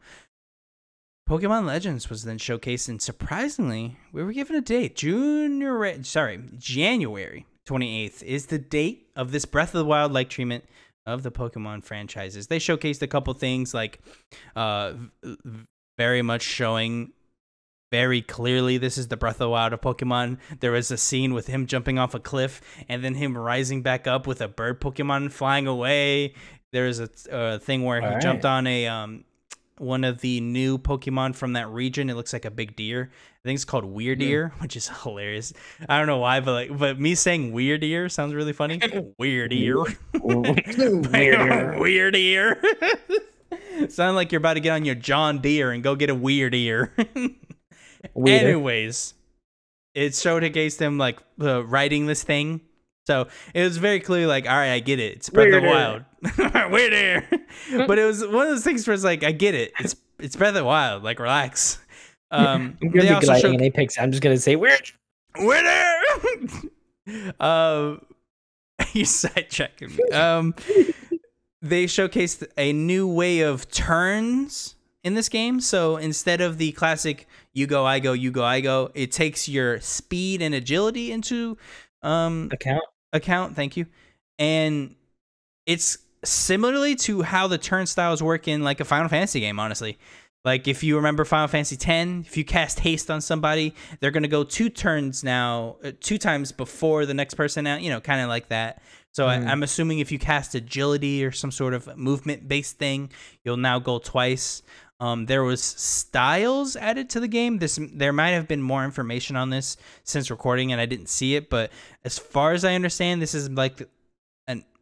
Pokemon Legends was then showcased, and surprisingly, we were given a date. January 28th is the date of this Breath of the Wild-like treatment of the Pokemon franchises. They showcased a couple things, like very much showing very clearly this is the Breath of the Wild of Pokemon. There was a scene with him jumping off a cliff, and then him rising back up with a bird Pokemon flying away. There is a thing where he jumped on a... one of the new Pokemon from that region. It looks like a big deer. I think it's called Wyrdeer, which is hilarious. I don't know why, but me saying Wyrdeer sounds really funny. Wyrdeer. Wyrdeer. Sound like you're about to get on your John Deere and go get a Wyrdeer. Anyways, it showed against them like riding this thing. So it was very clearly like, all right, I get it. It's Breath of the Wild. Wyrdeer. But it was one of those things where it's like, I get it. It's Breath of the Wild. Like, relax. I'm going to be gliding in Apex. I'm just going to say, Wyrdeer. You're sidetracking me. They showcased a new way of turns in this game. So instead of the classic you go, I go, you go, I go, it takes your speed and agility into account. Thank you. And it's similarly to how the turnstiles work in like a Final Fantasy game, honestly. Like if you remember Final Fantasy X, if you cast haste on somebody, they're going to go two times before the next person out, you know, kind of like that. So I'm assuming if you cast agility or some sort of movement based thing, you'll now go twice. There was styles added to the game. There might have been more information on this since recording and I didn't see it, but as far as I understand, this is like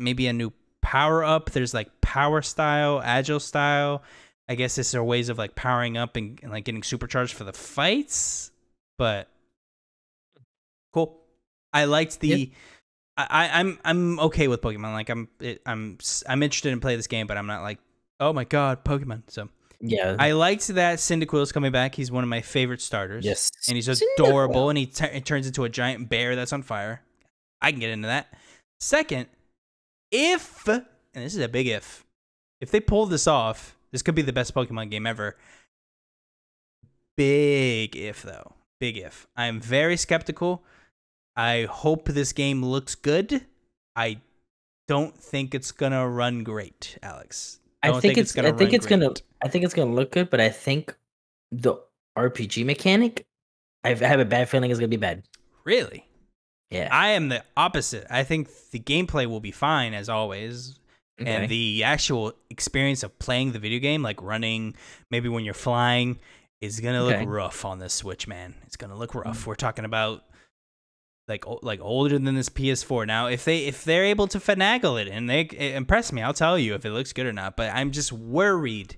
maybe a new power up. There's like power style, agile style. I guess these are ways of like powering up and like getting supercharged for the fights, but cool. I liked the. Yeah. I'm okay with Pokemon. Like I'm interested in playing this game, but I'm not like, oh my god, Pokemon. So yeah, I liked that Cyndaquil is coming back. He's one of my favorite starters. Yes, and he's adorable, and he turns into a giant bear that's on fire. I can get into that. Second, if, and this is a big if they pull this off. This could be the best Pokemon game ever. Big if, though. Big if. I'm very skeptical. I hope this game looks good. I don't think it's gonna run great, Alex. I think it's gonna look good, but I think the RPG mechanic, I have a bad feeling it's gonna be bad. Really? Yeah. I am the opposite. I think the gameplay will be fine as always. Okay. And the actual experience of playing the video game, like running, maybe when you're flying, is going to look rough on this Switch, man. It's going to look rough. We're talking about like older than this PS4. Now, if they're able to finagle it and they impress me, I'll tell you if it looks good or not. But I'm just worried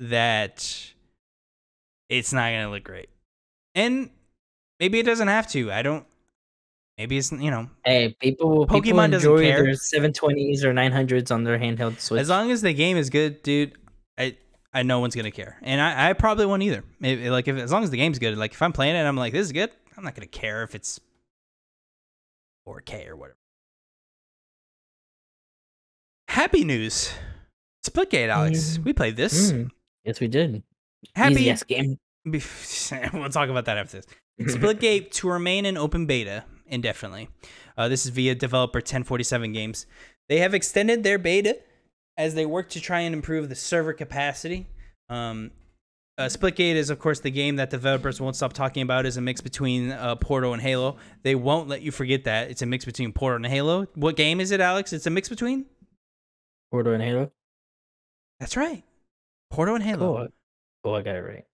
that it's not going to look great. And maybe it doesn't have to. I don't. Maybe it's, you know, hey, people enjoy their 720s or 900s on their handheld Switch. As long as the game is good, dude, I no one's gonna care, and I probably won't either. Maybe, like as long as the game's good, like if I'm playing it, and I'm like, this is good. I'm not gonna care if it's 4K or whatever. Happy news, Splitgate, Alex. We played this. Yes, we did. Happy yes game. We'll talk about that after this. Splitgate to remain in open beta indefinitely. This is via developer 1047 Games. They have extended their beta as they work to try and improve the server capacity. Splitgate is, of course, the game that developers won't stop talking about is a mix between Portal and Halo. They won't let you forget that. It's a mix between Portal and Halo. What game is it, Alex? It's a mix between? Portal and Halo. That's right. Portal and Halo. Cool. Cool, I got it right.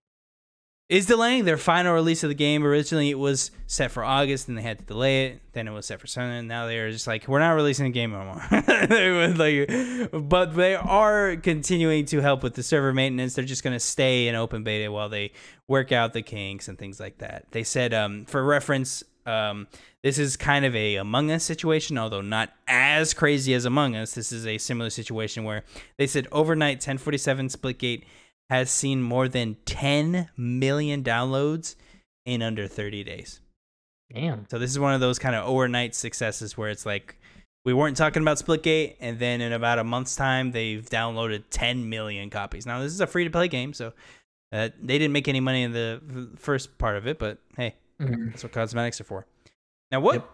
Is delaying their final release of the game. Originally, it was set for August, and they had to delay it. Then it was set for summer, and now they're just like, we're not releasing the game anymore. But they are continuing to help with the server maintenance. They're just going to stay in open beta while they work out the kinks and things like that. They said, for reference, this is kind of a Among Us situation, although not as crazy as Among Us. This is a similar situation where they said overnight 1047 Splitgate has seen more than 10 million downloads in under 30 days. Damn. So this is one of those kind of overnight successes where it's like, we weren't talking about Splitgate, and then in about a month's time, they've downloaded 10 million copies. Now, this is a free-to-play game, so they didn't make any money in the first part of it, but hey, that's what cosmetics are for. Now, what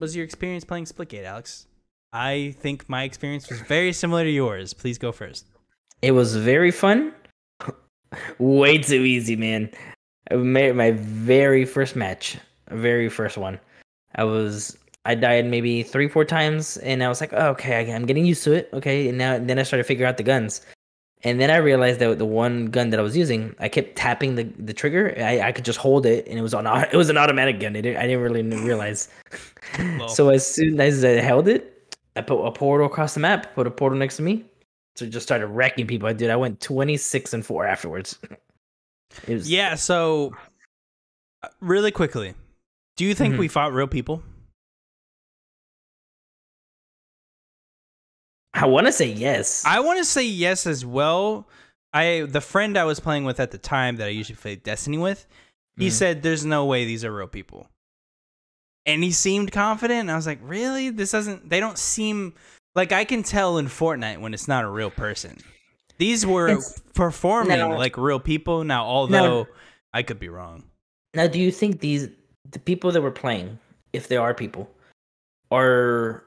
was your experience playing Splitgate, Alex? I think my experience was very similar to yours. Please go first. It was very fun. Way too easy, man. I made my very first match. Very first one. I died maybe 3 or 4 times, and I was like, oh, okay, I'm getting used to it. Okay, and then I started figuring out the guns. And then I realized that the one gun that I was using, I kept tapping the trigger. I could just hold it, and it was an automatic gun. I didn't really realize. Well. So as soon as I held it, I put a portal across the map, put a portal next to me. So just started wrecking people. I went 26-4 afterwards. Yeah. So really quickly, do you think we fought real people? I want to say yes. I want to say yes as well. The friend I was playing with at the time that I usually played Destiny with, he said, "There's no way these are real people," and he seemed confident. And I was like, "Really? This doesn't? They don't seem." Like, I can tell in Fortnite when it's not a real person. These were performing like real people. Now, although I could be wrong. Now, do you think the people that were playing, if there are people, are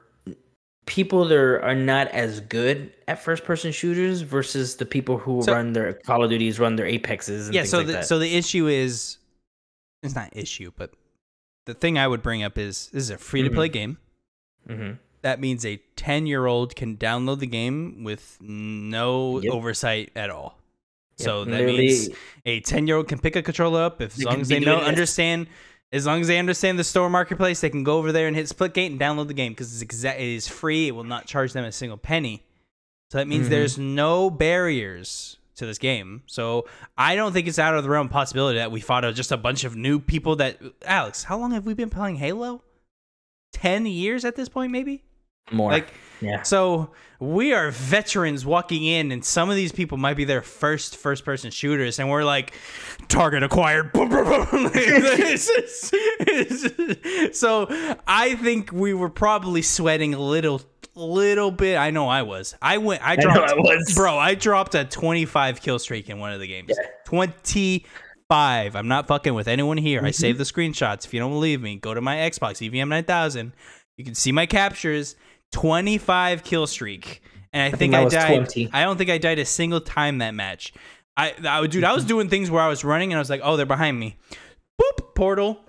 people that are not as good at first-person shooters versus the people who run their Call of Duties, run their Apexes, and things like that? So the issue is, it's not an issue, but the thing I would bring up is this is a free-to-play game. That means a 10-year-old can download the game with no oversight at all. So that means a 10-year-old can pick a controller up as long as they understand. As long as they understand the store marketplace, they can go over there and hit Splitgate and download the game because it is free. It will not charge them a single penny. So that means there's no barriers to this game. So I don't think it's out of the realm of possibility that we fought just a bunch of new people. That Alex, how long have we been playing Halo? 10 years at this point, maybe more. So we are veterans walking in, and some of these people might be their first-person shooters, and we're like, target acquired. So I think we were probably sweating a little bit. I know I was. I dropped a 25 kill streak in one of the games. 25. I'm not fucking with anyone here. I saved the screenshots. If you don't believe me, go to my Xbox EVM 9000. You can see my captures. 25 kill streak, and I think I died. 20. I don't think I died a single time that match. Dude, I was doing things where I was running and I was like, oh, they're behind me. Boop, portal.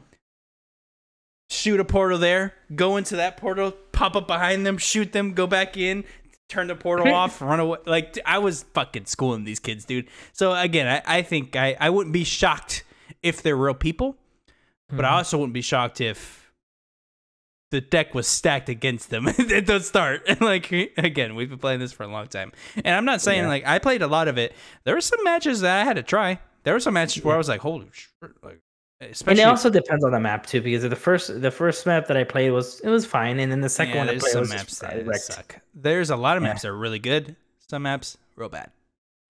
Shoot a portal there. Go into that portal. Pop up behind them. Shoot them. Go back in. Turn the portal off. Run away. Like I was fucking schooling these kids, dude. So again, I think I wouldn't be shocked if they're real people, but I also wouldn't be shocked if the deck was stacked against them at the start. And like, again, we've been playing this for a long time. And I'm not saying like I played a lot of it. There were some matches that I had to try. There were some matches where I was like, holy shit. Like, especially, and it also depends on the map too, because the first map that I played was fine, and then the second one I played was maps that suck. There's a lot of maps that are really good. Some maps real bad.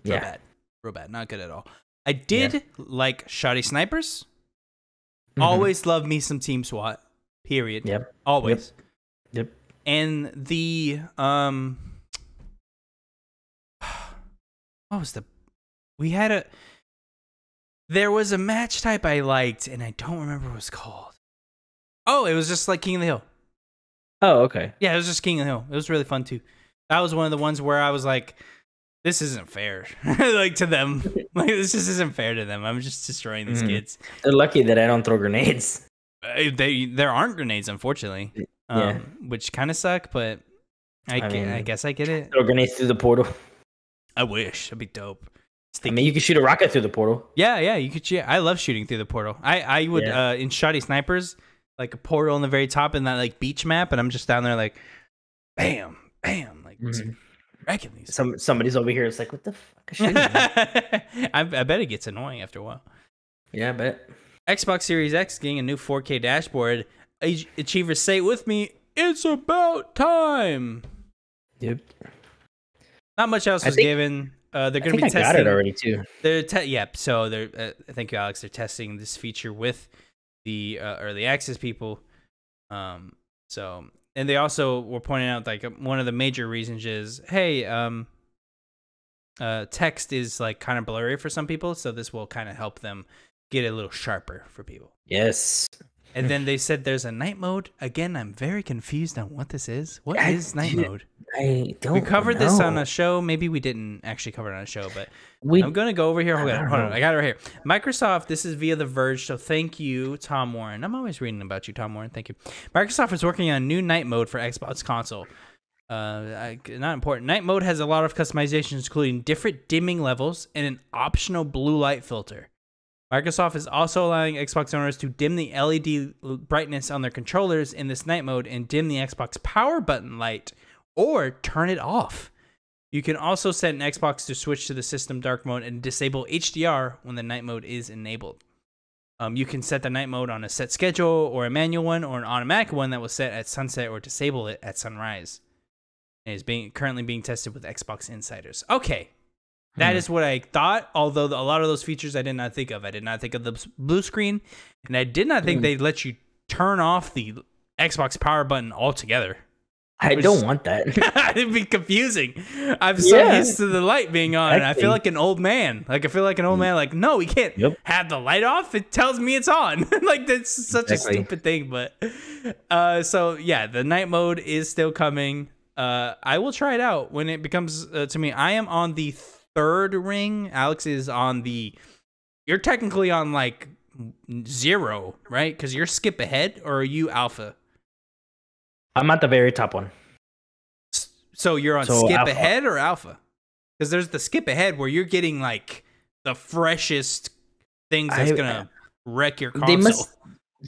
Real bad. Real bad. Not good at all. I did like shoddy snipers. Always love me some team SWAT. Period. Always. Yep. And the what was the there was a match type I liked and I don't remember what it was called. Oh, it was just like King of the Hill. Oh, okay. Yeah, it was just King of the Hill. It was really fun too. That was one of the ones where I was like, this isn't fair, like to them. Like this just isn't fair to them. I'm just destroying these kids. They're lucky that I don't throw grenades. There aren't grenades, unfortunately, which kind of suck, but I guess I get it. Throw grenades through the portal. I wish. That'd be dope. I mean, you could shoot a rocket through the portal. Yeah, you could. I love shooting through the portal. I would, in shoddy snipers, like a portal on the very top in that like beach map, and I'm just down there like, bam, bam, like wrecking these. Somebody's over here. It's like, what the fuck is shooting? I bet it gets annoying after a while. Yeah, I bet. Xbox Series X getting a new 4K dashboard. Achievers say with me, it's about time. Yep. Not much else was given. They're going to be testing. I got it already too. So they're. Thank you, Alex. They're testing this feature with the early access people. And they also were pointing out like one of the major reasons is, hey, text is like kind of blurry for some people, so this will kind of help them get a little sharper for people. Yes. And then they said there's a night mode. Again, I'm very confused on what this is. What is night mode? I don't know. We covered this on a show. Maybe we didn't actually cover it on a show, but I'm going to go over here. Hold on. I got it right here. Microsoft, this is via The Verge, so thank you, Tom Warren. I'm always reading about you, Tom Warren. Thank you. Microsoft is working on a new night mode for Xbox console. Not important. Night mode has a lot of customizations, including different dimming levels and an optional blue light filter. Microsoft is also allowing Xbox owners to dim the LED brightness on their controllers in this night mode and dim the Xbox power button light or turn it off. You can also set an Xbox to switch to the system dark mode and disable HDR when the night mode is enabled. You can set the night mode on a set schedule or a manual one or an automatic one that will set at sunset or disable it at sunrise. It is currently being tested with Xbox insiders. Okay. That is what I thought, although a lot of those features I did not think of. I did not think of the blue screen, and I did not think they'd let you turn off the Xbox power button altogether. I don't want that. It'd be confusing. I'm so used to the light being on. And I feel like an old man. Like, I feel like an old man. Like, no, we can't have the light off. It tells me it's on. Like, that's such a stupid thing. But so, yeah, the night mode is still coming. I will try it out when it becomes to me. I am on the third ring. Alex is on the... You're technically on, like, 0, right? Because you're skip ahead, or are you alpha? I'm at the very top one. So you're on skip ahead or alpha? Because there's the skip ahead where you're getting like the freshest things that's gonna wreck your console.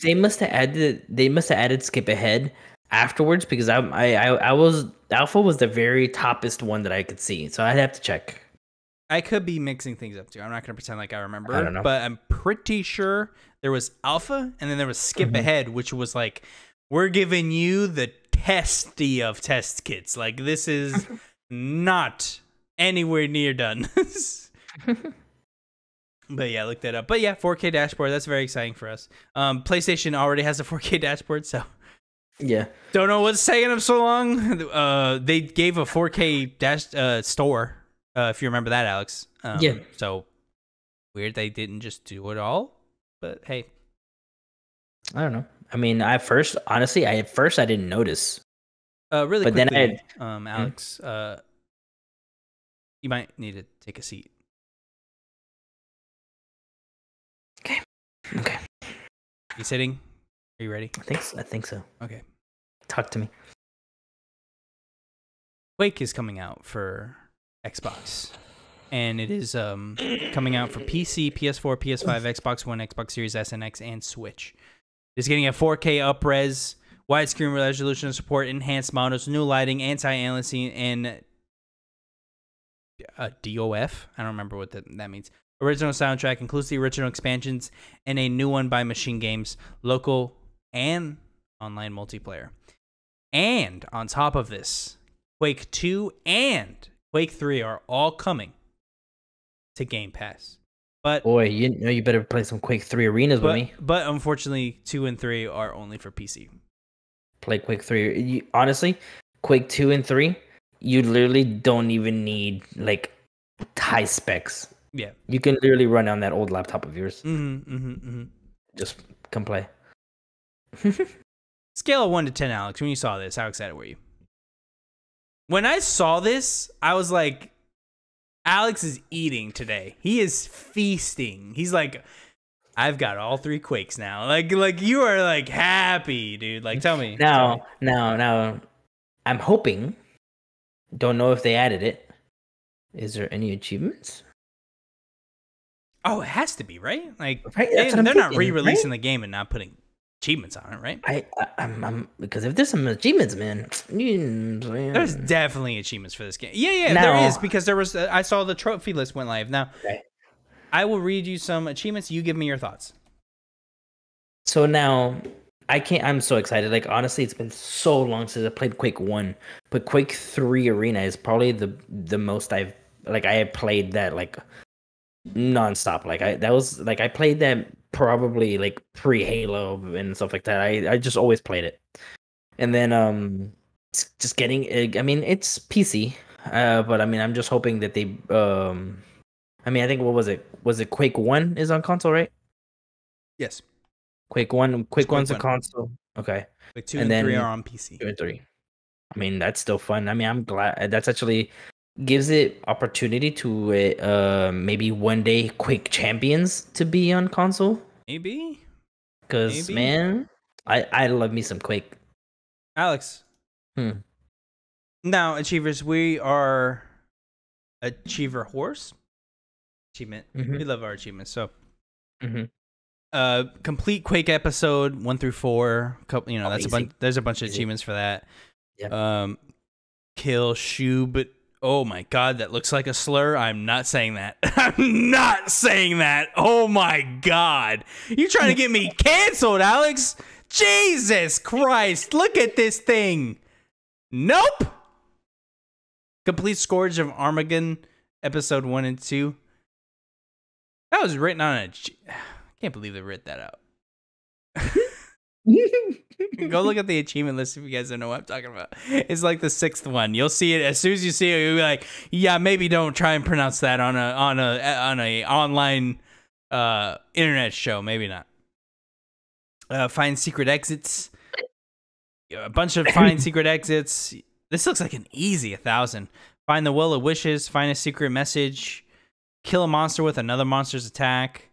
They must have added skip ahead afterwards, because I was alpha was the very toppest one that I could see, so I'd have to check. I could be mixing things up too. I'm not gonna pretend like I remember, I don't know. But I'm pretty sure there was alpha and then there was skip ahead, which was like, we're giving you the testy of test kits. Like, this is not anywhere near done. But yeah, look that up. But yeah, 4K dashboard. That's very exciting for us. PlayStation already has a 4K dashboard, so yeah. Don't know what's taking them so long. They gave a 4K store, if you remember that, Alex. Yeah. So weird they didn't just do it all. But hey, I don't know. I mean, honestly, at first I didn't notice. Really quickly, then Alex, you might need to take a seat. Okay. Okay. You sitting? Are you ready? I think so. Okay. Talk to me. Quake is coming out for Xbox. And it is coming out for PC, PS4, PS5, Xbox One, Xbox Series S and X, and Switch. It's getting a 4K up-res, widescreen resolution support, enhanced models, new lighting, anti-aliasing, and DOF. I don't remember what that means. Original soundtrack includes the original expansions and a new one by Machine Games, local and online multiplayer. And on top of this, Quake 2 and Quake 3 are all coming to Game Pass. But, boy, you know you better play some Quake 3 Arenas with me. But unfortunately, 2 and 3 are only for PC. Play Quake 3. Honestly, Quake 2 and 3, you literally don't even need, like, high specs. Yeah. You can literally run on that old laptop of yours. Just come play. Scale of 1 to 10, Alex. When you saw this, how excited were you? When I saw this, I was like... Alex is eating today. He is feasting. He's like, I've got all 3 Quakes now. Like you are like happy, dude. Like, tell me. Now. I'm hoping. Don't know if they added it. Is there any achievements? Oh, it has to be, right? Like, they're not re-releasing the game and not putting achievements on it, right? I'm because if there's some achievements, man, there's definitely achievements for this game. Yeah, there is, because there was. I saw the trophy list went live. Now, I will read you some achievements. You give me your thoughts. So now, I'm so excited. Like, honestly, it's been so long since I played Quake 1, but Quake 3 Arena is probably the most I've I played that nonstop. I played that. Probably like pre-Halo and stuff like that. I just always played it. And then just getting, I mean, it's PC, but I mean, I'm just hoping that they I mean, I think, what was it? Was it Quake 1 is on console, right? Yes. Quake 1's on console. Okay. Like 2 and 3 are on PC. 2 and 3. I mean, that's still fun. I mean, I'm glad that's actually gives it opportunity to maybe one day Quake Champions to be on console. Maybe. Because, man, I love me some Quake. Alex. Now, Achievers, we are Achiever Horse. Achievement. We love our achievements. So, complete Quake episode 1 through 4. You know, that's a bunch. There's a bunch of achievements for that. Yeah. Kill Shub. Oh my god, that looks like a slur. I'm not saying that. I'm not saying that. Oh my god. You're trying to get me canceled, Alex. Jesus Christ. Look at this thing. Nope. Complete Scourge of Armageddon, episode 1 and 2. That was written on a... I can't believe they wrote that out. Go look at the achievement list if you guys don't know what I'm talking about. It's like the 6th one. You'll see it as soon as you see it. You'll be like, yeah, maybe don't try and pronounce that on a online internet show. Maybe not. Find secret exits. A bunch of find secret exits. This looks like an easy 1,000. Find the Well of Wishes. Find a secret message. Kill a monster with another monster's attack.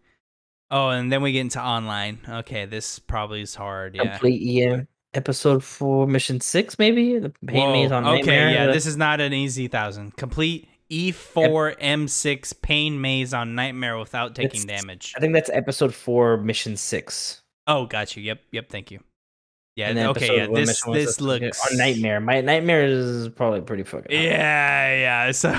Oh, and then we get into online. Okay, this probably is hard. Yeah. Complete EM episode 4, mission 6, maybe? The pain maze on Nightmare. Okay, yeah, this is not an easy 1,000. Complete E4 M6 pain maze on Nightmare without taking damage. I think that's episode 4, mission 6. Oh, got you. Yep, thank you. Yeah, okay, yeah, this looks... Our Nightmare. My Nightmare is probably pretty fucking hard. Yeah, so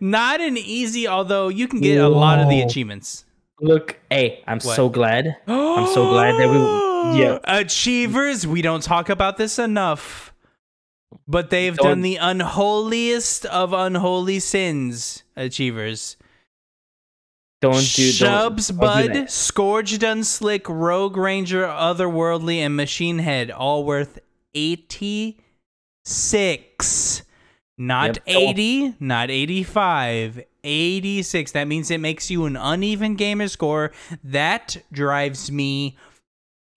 not an easy, although you can get a lot of the achievements. Look, hey, so glad. I'm so glad that we... Yeah. Achievers, we don't talk about this enough, but they've done the unholiest of unholy sins, Achievers. Shubs, Bud, Scourged Unslick, Rogue Ranger, Otherworldly, and Machine Head, all worth 86. Not 80, not 85, 86. That means it makes you an uneven gamer score. That drives me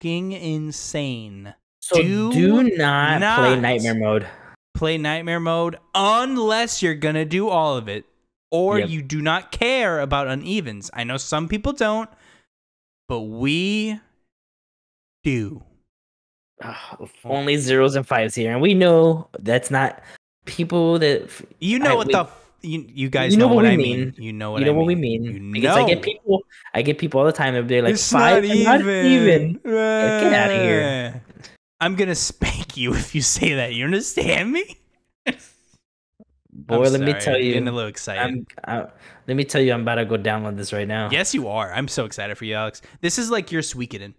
fucking insane. So do not play Nightmare Mode. Play Nightmare Mode unless you're going to do all of it. Or you do not care about unevens. I know some people don't, but we do. Only 0s and 5s here, and we know that's not people that you guys know what I mean. You know what I mean. Because I get people all the time. They're like, it's 5. Not even. Get out of here. I'm gonna spank you if you say that. You understand me? Boy, let me tell you, I'm about to go download this right now. Yes, you are. I'm so excited for you, Alex. This is like your Suikoden.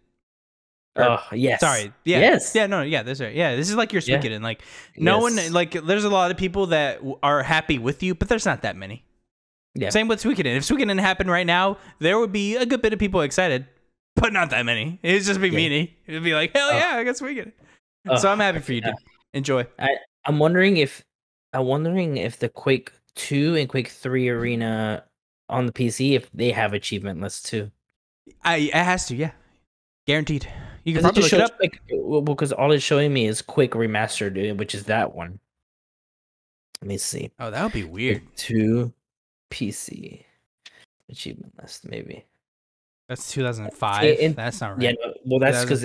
Oh, yes. Sorry. Yeah. Yes. Yeah. No. Yeah. That's right. Yeah. This is like your Suikoden. Yeah. Like no one. Like there's a lot of people that are happy with you, but there's not that many. Yeah. Same with Suikoden. If Suikoden happened right now, there would be a good bit of people excited, but not that many. It'd just be meanie. It'd be like, hell yeah, I got Suikoden. So I'm happy for you, dude. Enjoy. I'm wondering if. I'm wondering if the Quake 2 and Quake 3 arena on the PC, if they have achievement lists too. It has to, yeah, guaranteed. You can probably look it up. Because all it's showing me is Quake Remastered, which is that one. Let me see. Oh, that would be weird. Quake 2 PC achievement list, maybe. That's 2005. That's not right. Yeah, well, that's because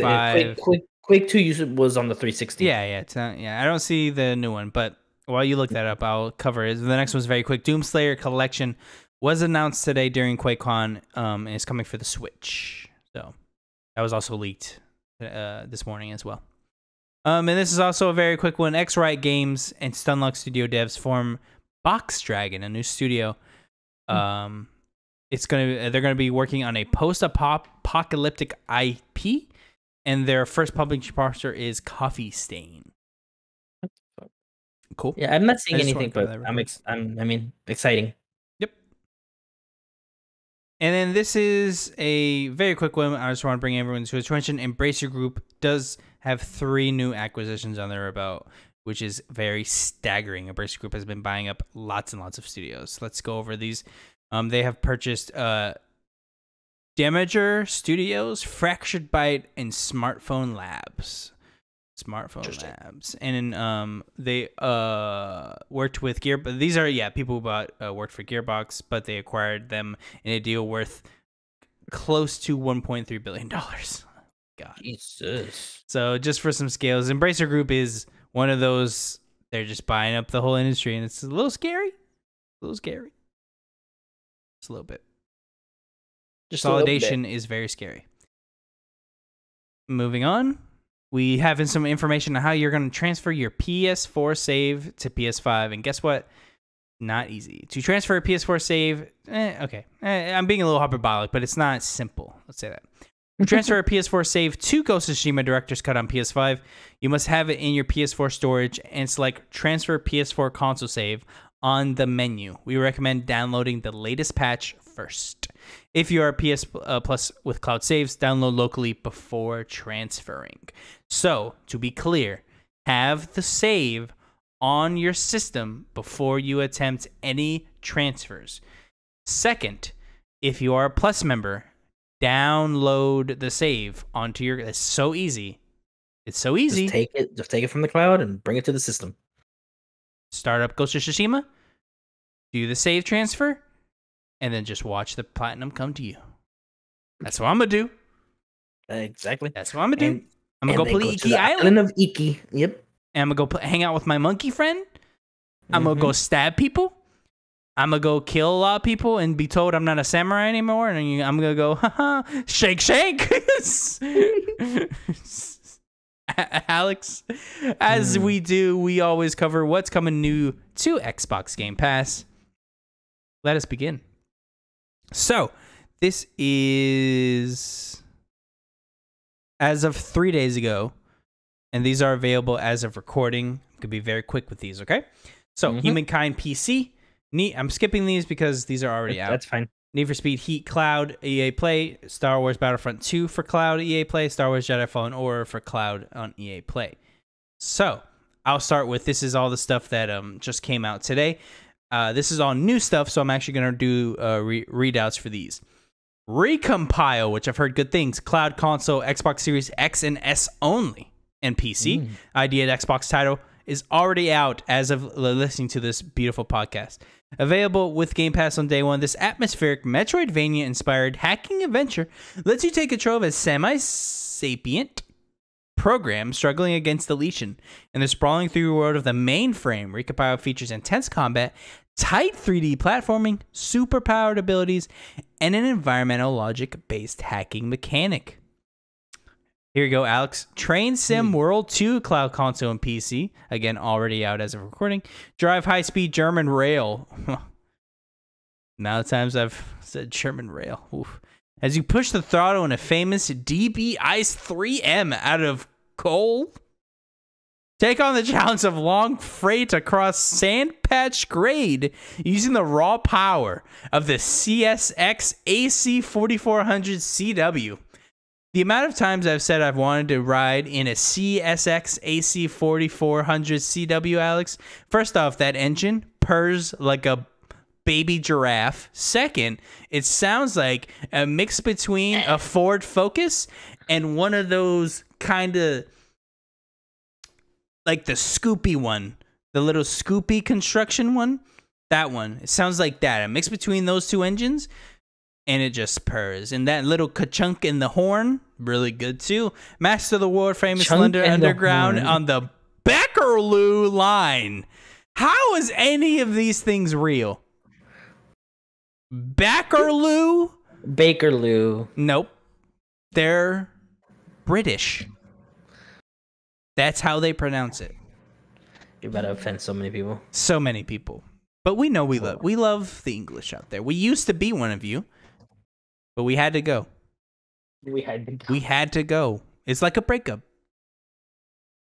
Quake 2 was on the 360. Yeah. I don't see the new one, but. While you look that up, I'll cover it. The next one's very quick. Doomslayer Collection was announced today during QuakeCon, and it's coming for the Switch. So that was also leaked this morning as well. And this is also a very quick one. X-Rite Games and Stunlock Studio devs form Box Dragon, a new studio. They're gonna be working on a post-apocalyptic IP, and their first public partner is Coffee Stain. Cool. Yeah, I'm not seeing anything, but I mean, exciting. Yep. And then this is a very quick one. I just want to bring everyone to attention. Embracer Group does have 3 new acquisitions on their about, which is very staggering. Embracer Group has been buying up lots and lots of studios. Let's go over these. They have purchased Damager Studios, Fractured Byte, and Smartphone Labs. And they worked with Gearbox. These are people who worked for Gearbox, but they acquired them in a deal worth close to $1.3 billion. God, Jesus. So just for some scales, Embracer Group is one of those. They're just buying up the whole industry, and it's a little scary. Just a little bit. Consolidation is very scary. Moving on. We have some information on how you're going to transfer your PS4 save to PS5. And guess what? Not easy. To transfer a PS4 save, I'm being a little hyperbolic, but it's not simple. Let's say that. To transfer a PS4 save to Ghost of Tsushima Director's Cut on PS5, you must have it in your PS4 storage and select Transfer PS4 Console Save on the menu. We recommend downloading the latest patch first. If you are PS Plus with cloud saves, download locally before transferring. So, to be clear, have the save on your system before you attempt any transfers. Second, if you are a Plus member, download the save onto your... It's so easy. It's so easy. Just take it from the cloud and bring it to the system. Start up Ghost of Tsushima, do the save transfer, and then just watch the platinum come to you. That's what I'm going to do. Exactly. That's what I'm going to do. I'm going to go play Iki Island. Island of Iki. Yep. And I'm going to go hang out with my monkey friend. I'm going to go stab people. I'm going to go kill a lot of people and be told I'm not a samurai anymore. And I'm going to go, haha, shake, shake. Alex, as we do, we always cover what's coming new to Xbox Game Pass. Let us begin. So, this is as of 3 days ago, and these are available as of recording. I'm going to be very quick with these, okay? So, Humankind PC. I'm skipping these because these are already out. That's fine. Need for Speed Heat Cloud, EA Play. Star Wars Battlefront 2 for Cloud, EA Play. Star Wars Jedi Fallen Order for Cloud on EA Play. So, I'll start with this is all the stuff that just came out today. This is all new stuff, so I'm actually going to do readouts for these. Recompile, which I've heard good things. Cloud console, Xbox Series X and S only, and PC. ID at Xbox title is already out as of listening to this beautiful podcast. Available with Game Pass on day one, this atmospheric Metroidvania-inspired hacking adventure lets you take control of a semi-sapient program struggling against deletion in the sprawling 3D world of the mainframe. Recompile features intense combat, tight 3D platforming, superpowered abilities, and an environmental logic-based hacking mechanic. Here you go, Alex. Train Sim World 2 Cloud Console and PC. Again, already out as of recording. Drive high-speed German rail. Now the times I've said German rail. Oof. As you push the throttle in a famous DB Ice 3M out of coal, take on the challenge of long freight across sand patch grade using the raw power of the CSX AC4400CW. The amount of times I've said I've wanted to ride in a CSX AC4400CW, Alex. First off, that engine purrs like a baby giraffe. Second, it sounds like a mix between a Ford Focus and one of those kind of like the Scoopy one, the little Scoopy construction one. That one, it sounds like that. A mix between those two engines, and it just purrs. And that little ka-chunk in the horn, really good too. Master the world famous Slender Underground on the Bakerloo line. How is any of these things real? Bakerloo? Bakerloo. Nope. They're British. That's how they pronounce it. You're about to offend so many people. So many people. But we know we love the English out there. We used to be one of you, but we had to go. We had to go. It's like a breakup.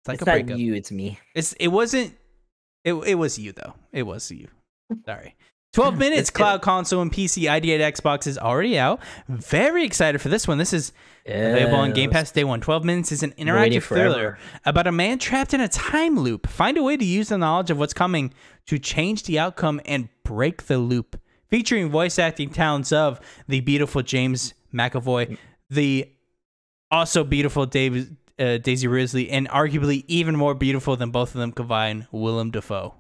It's like a breakup. It's not you, it's me. It was you though. It was you. Sorry. 12 Minutes Cloud Console and PC ID at Xbox is already out. Very excited for this one. This is available on Game Pass day one. 12 Minutes is an interactive thriller about a man trapped in a time loop. Find a way to use the knowledge of what's coming to change the outcome and break the loop. Featuring voice acting talents of the beautiful James McAvoy, the also beautiful Daisy Ridley, and arguably even more beautiful than both of them combined, Willem Dafoe.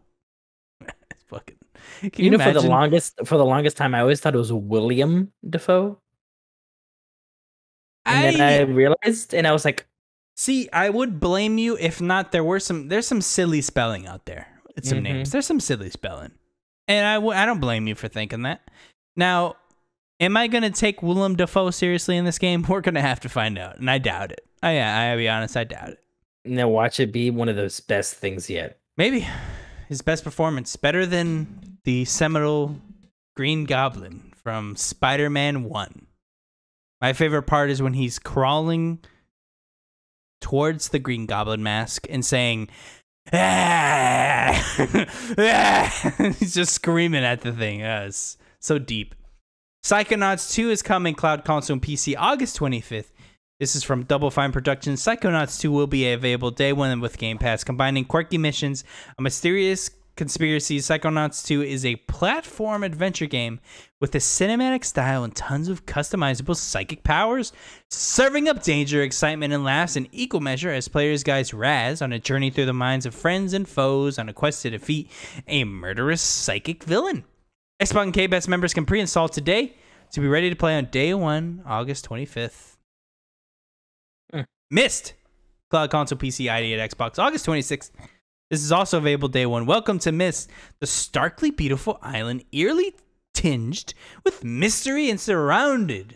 It's fucking... Can you imagine? For the longest time, I always thought it was William Dafoe. And then I realized, and I was like, "See, I would blame you if not. There's some silly spelling out there. It's some names. There's some silly spelling, and I don't blame you for thinking that. Now, am I gonna take Willem Dafoe seriously in this game? We're gonna have to find out, and I doubt it. I'll be honest, I doubt it. Now, watch it be one of those best things yet. Maybe. His best performance, better than the seminal Green Goblin from Spider-Man 1. My favorite part is when he's crawling towards the Green Goblin mask and saying, ah! Ah! He's just screaming at the thing. It's so deep. Psychonauts 2 is coming cloud console and PC August 25th. This is from Double Fine Productions. Psychonauts 2 will be available day one with Game Pass, combining quirky missions, a mysterious conspiracy. Psychonauts 2 is a platform adventure game with a cinematic style and tons of customizable psychic powers, serving up danger, excitement, and laughs in equal measure as players guide Raz on a journey through the minds of friends and foes on a quest to defeat a murderous psychic villain. Xbox and KBS members can pre-install today to be ready to play on day one, August 25th. Missed! Cloud console, PC, ID at Xbox, August 26th. This is also available day one. Welcome to Mist, the starkly beautiful island, eerily tinged with mystery and enshrouded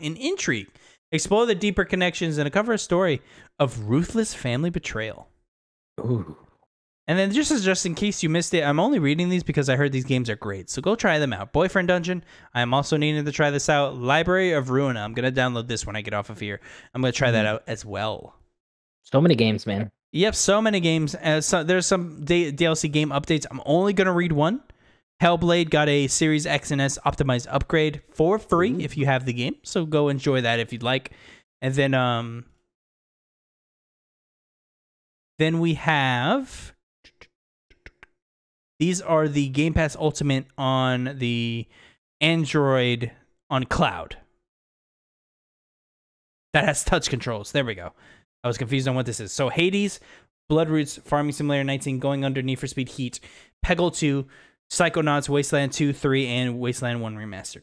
in intrigue. Explore the deeper connections and uncover a story of ruthless family betrayal. Ooh. And then just in case you missed it, I'm only reading these because I heard these games are great. So go try them out. Boyfriend Dungeon. I'm also needing to try this out. Library of Ruina. I'm going to download this when I get off of here. I'm going to try that out as well. So many games, man. Yep, so many games. So there's some DLC game updates. I'm only going to read one. Hellblade got a Series X and S optimized upgrade for free if you have the game. So go enjoy that if you'd like. And then we have... These are the Game Pass Ultimate on the Android on cloud. That has touch controls. There we go. I was confused on what this is. So Hades, Bloodroots, Farming Simulator 19, Going Under, Need for Speed Heat, Peggle 2, Psychonauts, Wasteland 2, 3, and Wasteland 1 Remastered.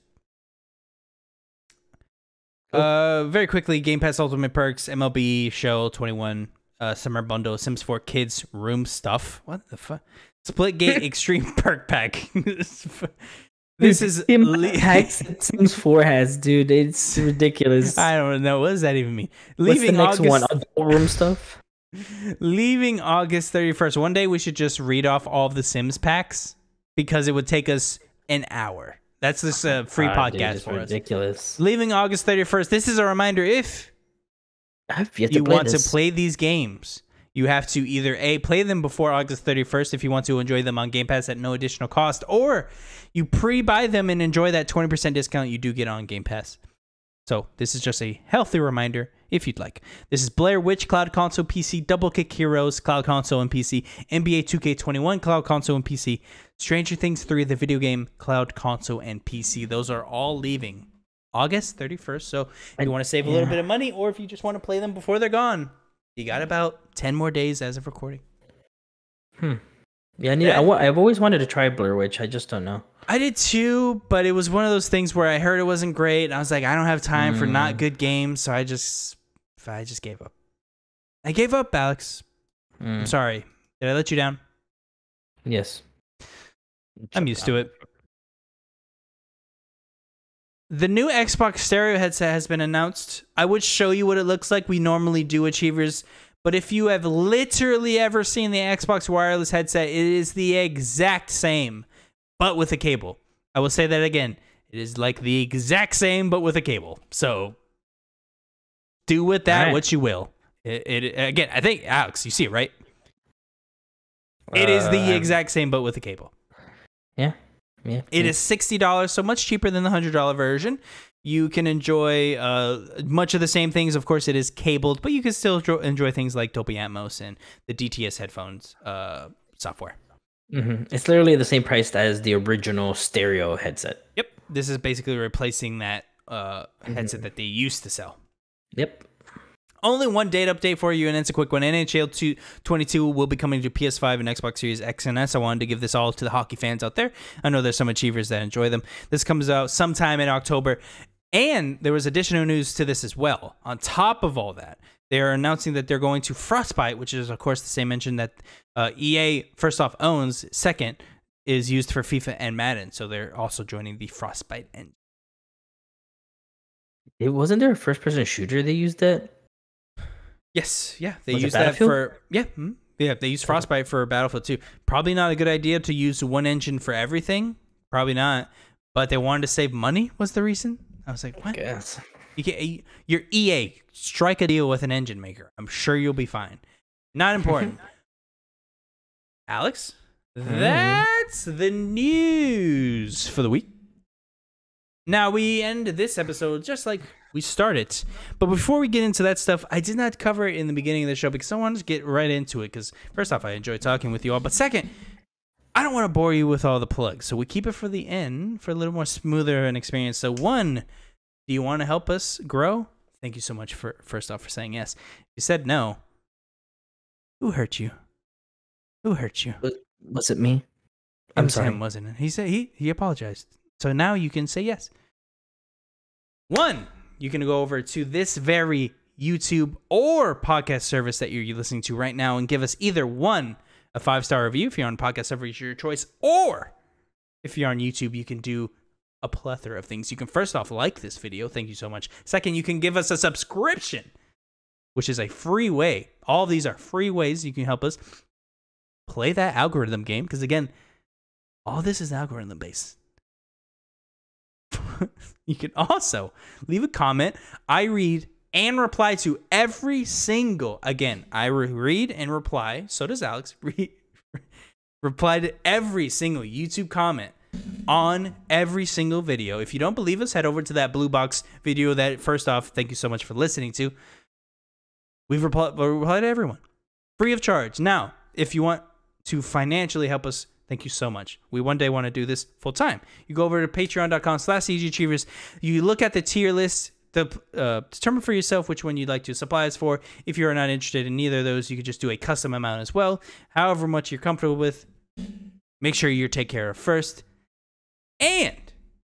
Cool. Very quickly, Game Pass Ultimate Perks, MLB, Show, 21, Summer Bundle, Sims 4 Kids, Room Stuff. What the fuck? Splitgate Extreme Perk Pack. This is hacks that Sims 4 has, dude. It's ridiculous. I don't know. What does that even mean? What's the next one? Adult room stuff? Leaving August 31st. One day we should just read off all of the Sims packs because it would take us an hour. That's this free podcast dude, for ridiculous. Us. Ridiculous. Leaving August 31st. This is a reminder if you want to play these games. You have to either A, play them before August 31st if you want to enjoy them on Game Pass at no additional cost, or you pre-buy them and enjoy that 20% discount you do get on Game Pass. So this is just a healthy reminder if you'd like. This is Blair Witch, Cloud Console, PC, Double Kick Heroes, Cloud Console and PC, NBA 2K21, Cloud Console and PC, Stranger Things 3, the video game, Cloud Console and PC. Those are all leaving August 31st. So if you want to save a little bit of money or if you just want to play them before they're gone, you got about 10 more days as of recording. Yeah, I've always wanted to try Blair Witch. I just don't know. I did too, but it was one of those things where I heard it wasn't great, and I was like, I don't have time for not good games, so I just gave up. I gave up, Alex. I'm sorry. Did I let you down? Yes. I'm used to it. The new Xbox stereo headset has been announced. I would show you what it looks like. We normally do, Achievers. But if you have literally ever seen the Xbox wireless headset, it is the exact same, but with a cable. I will say that again. It is like the exact same, but with a cable. So do with that what you will. Again, I think, Alex, you see it, right? It is the exact same, but with a cable. Yeah. Yeah, it is $60, so much cheaper than the $100 version. You can enjoy much of the same things. Of course, it is cabled, but you can still enjoy things like Dolby Atmos and the DTS headphones software. It's literally the same price as the original stereo headset. Yep. This is basically replacing that headset that they used to sell. Yep. Only one date update for you, and it's a quick one. NHL 22 will be coming to PS5 and Xbox Series X and S. I wanted to give this all to the hockey fans out there. I know there's some Achievers that enjoy them. This comes out sometime in October, and there was additional news to this as well. On top of all that, they are announcing that they're going to Frostbite, which is, of course, the same engine that EA, first off, owns. Second, is used for FIFA and Madden, so they're also joining the Frostbite engine. Wasn't there a first-person shooter they used that? Yes, yeah, they use that for they use Frostbite for Battlefield 2. Probably not a good idea to use one engine for everything. Probably not, but they wanted to save money was the reason. I was like, what? You can't, you're EA. Strike a deal with an engine maker. I'm sure you'll be fine. Not important. Alex, that's the news for the week. Now, we end this episode just like we started. But before we get into that stuff, I did not cover it in the beginning of the show because I wanted to get right into it. Because first off, I enjoy talking with you all. But second, I don't want to bore you with all the plugs. So we keep it for the end for a little more smoother an experience. So one, do you want to help us grow? Thank you so much for, first off, for saying yes. If you said no, who hurt you? Who hurt you? Was it me? I'm sorry. Him, wasn't it? He said he apologized. So now you can say yes. One, you can go over to this very YouTube or podcast service that you're listening to right now and give us either one, a 5-star review if you're on podcast service your choice, or if you're on YouTube, you can do a plethora of things. You can first off like this video. Thank you so much. Second, you can give us a subscription, which is a free way. All these are free ways you can help us play that algorithm game. Because again, all this is algorithm based. You can also leave a comment. I read and reply to every single, again, I read and reply, so does Alex, reply to every single YouTube comment on every single video. If you don't believe us, head over to that blue box video that, first off, thank you so much for listening to. We've replied to everyone, free of charge. Now, if you want to financially help us, thank you so much. We one day want to do this full time. You go over to patreon.com/easychievers. You look at the tier list, determine for yourself which one you'd like to supply us for. If you're not interested in either of those, you could just do a custom amount as well. However much you're comfortable with, make sure you take care of first. And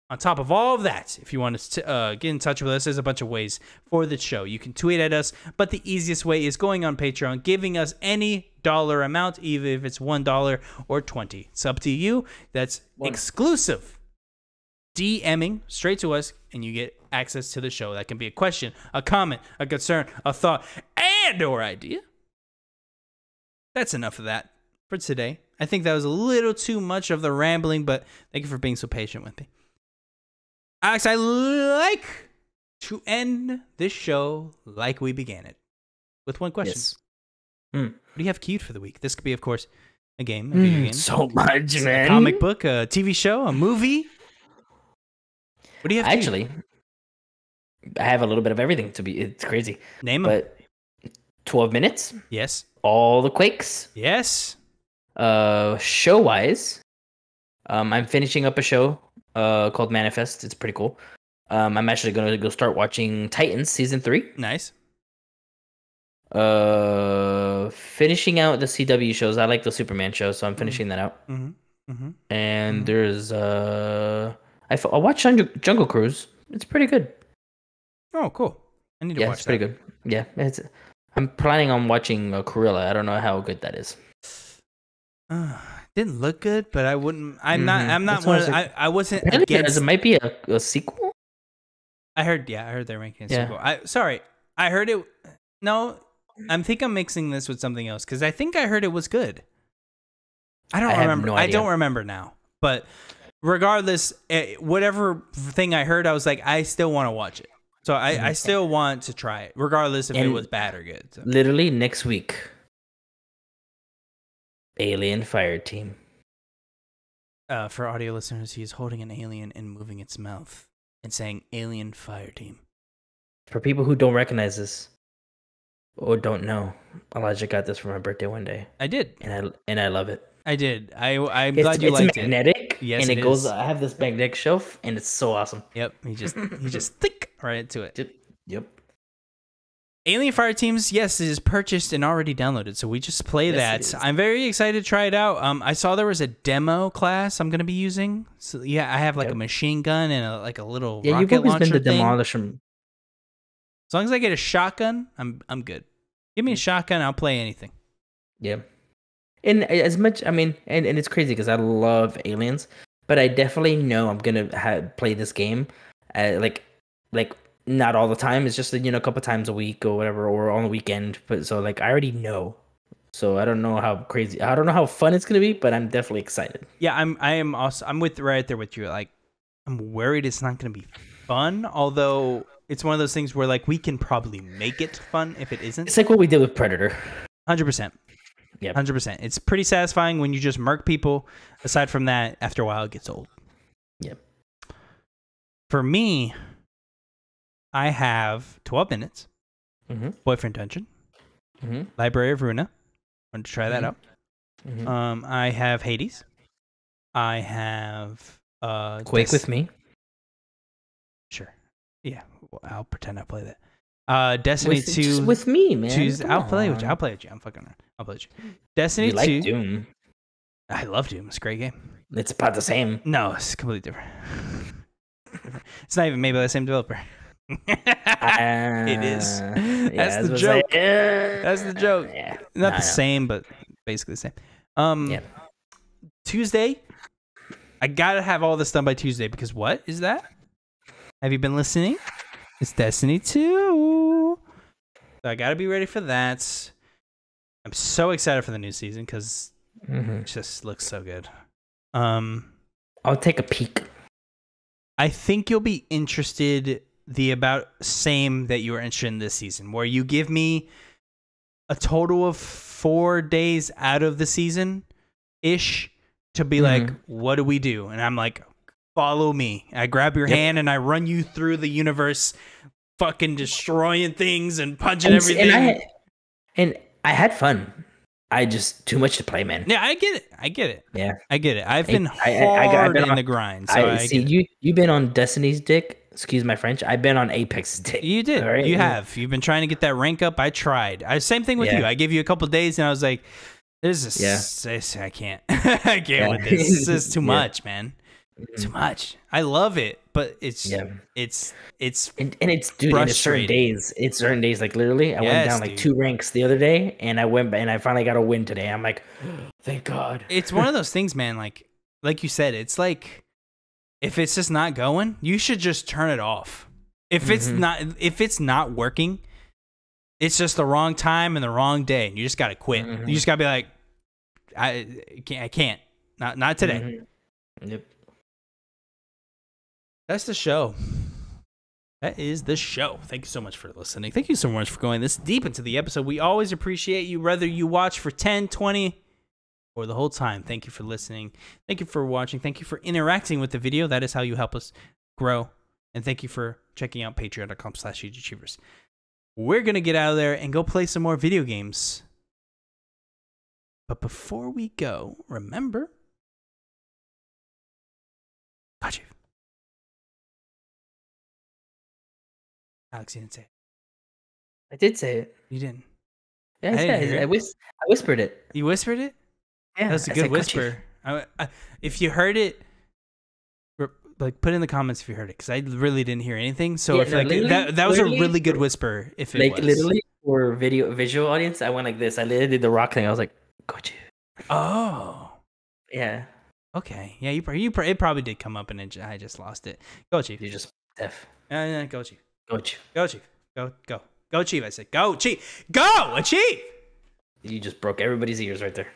on top of all of that, if you want to get in touch with us, there's a bunch of ways for the show. You can tweet at us, but the easiest way is going on Patreon, giving us any dollar amount, even if it's $1 or 20. It's up to you. That's exclusive. DMing straight to us, and you get access to the show. That can be a question, a comment, a concern, a thought, and/or idea. That's enough of that for today. I think that was a little too much of the rambling, but thank you for being so patient with me. Alex, I like to end this show like we began it, with one question. Yes. What do you have queued for the week? This could be, of course, a game, a video game. So much, man. A comic book, a TV show, a movie. What do you have actually? Queued? I have a little bit of everything. It's crazy. Name them. But 12 minutes. Yes. All the Quakes. Yes. Show wise, I'm finishing up a show called Manifest. It's pretty cool. I'm actually gonna go start watching Titans season 3. Nice. Finishing out the CW shows. I like the Superman show, so I'm finishing that out. And there's I watched Jungle Cruise. It's pretty good. Oh, cool. I need to watch. It's pretty good. Yeah, I'm planning on watching Cruella. I don't know how good that is. Didn't look good, but I wouldn't. I'm not one. I wasn't against. It might be a sequel. I heard. Yeah, I heard they're making a sequel. Sorry, I heard it. No, I think I'm mixing this with something else because I think I heard it was good. I remember. No, I don't remember now. But regardless, whatever thing I heard, I was like, I still want to watch it. So I still want to try it, regardless if it was bad or good. So. Literally next week, Alien fire team. For audio listeners, he is holding an alien and moving its mouth and saying "Alien fire team." For people who don't recognize this. Oh, don't know. Elijah got this for my birthday one day. I did, and I love it. I did. I'm glad you liked it. It's magnetic. Yes, and it goes. I have this magnetic shelf, and it's so awesome. Yep, he just thick right into it. Yep. Alien Fire Teams, yes, is purchased and already downloaded, so we just play that. I'm very excited to try it out. I saw there was a demo class I'm gonna be using. So yeah, I have like a machine gun and a little rocket launcher thing. As long as I get a shotgun, I'm good. Give me a shotgun, I'll play anything. Yeah, and as much and it's crazy because I love aliens, but I definitely know I'm gonna play this game, like not all the time. It's just a couple times a week or whatever, or on the weekend. But so I already know, so I don't know how crazy, I don't know how fun it's gonna be, but I'm definitely excited. Yeah, I am also. I'm right there with you. I'm worried it's not gonna be fun, although. It's one of those things where we can probably make it fun if it isn't. It's like what we did with Predator. 100%. Yeah. 100%. It's pretty satisfying when you just murk people. Aside from that, after a while, it gets old. Yep. For me, I have 12 Minutes, Boyfriend Dungeon, Library of Runa. Wanted to try that out. I have Hades. I have Quake with me. Sure. Yeah, I'll pretend I play that. Destiny 2 just with me, man. I'll play with you. I'm fucking around. I'll play with you. Destiny 2. Like Doom. I love Doom. It's a great game. It's about the same. No, it's completely different. It's not even made by the same developer. It is. That's the joke. That's the joke. Not the same, but basically the same. Tuesday, I gotta have all this done by Tuesday because what is that? Have you been listening? It's Destiny 2. So I gotta be ready for that. I'm so excited for the new season because it just looks so good. I'll take a peek. I think you'll be interested the about same that you were interested in this season, where you give me a total of 4 days out of the season ish to be like, what do we do? And I'm like, follow me. I grab your hand and I run you through the universe, fucking destroying things and punching everything. And I had fun. I just too much to play, man. Yeah, I get it. I've been hard in the grind. So I see you've been on Destiny's dick. Excuse my French. I've been on Apex's dick. You did. Right? You have. You've been trying to get that rank up. I tried. Same thing with you. I gave you a couple of days and I was like, "There's I can't. I can't with this. This is too much, man. Too much. I love it, but it's it's certain days. It's certain days. Like literally, I went down like 2 ranks the other day, and I went and I finally got a win today. I'm like, thank God. It's one of those things, man. Like you said, it's like if it's just not going, you should just turn it off. If it's not working, it's just the wrong time and the wrong day, and you just gotta quit. You just gotta be like, I can't. Not today. Yep. That's the show. That is the show. Thank you so much for listening. Thank you so much for going this deep into the episode. We always appreciate you, whether you watch for 10, 20, or the whole time. Thank you for listening. Thank you for watching. Thank you for interacting with the video. That is how you help us grow. And thank you for checking out patreon.com/achievers. We're going to get out of there and go play some more video games. But before we go, remember... Got you. Alex, you didn't say it. I did say it. You didn't. Yeah, I whispered it. You whispered it? Yeah. That was a good whisper. If you heard it, like put in the comments if you heard it, because I really didn't hear anything. So yeah, that was a really good whisper. If it was. Literally for visual audience, I went like this. I literally did the rock thing. I was like, gotcha. Oh. Yeah. Okay. Yeah, it probably did come up, and I just lost it. Go Chief. You're just deaf. Yeah, go Chief. Go Chief. Go Chief. Go Chief. I said, go Chief. Go Chief. You just broke everybody's ears right there.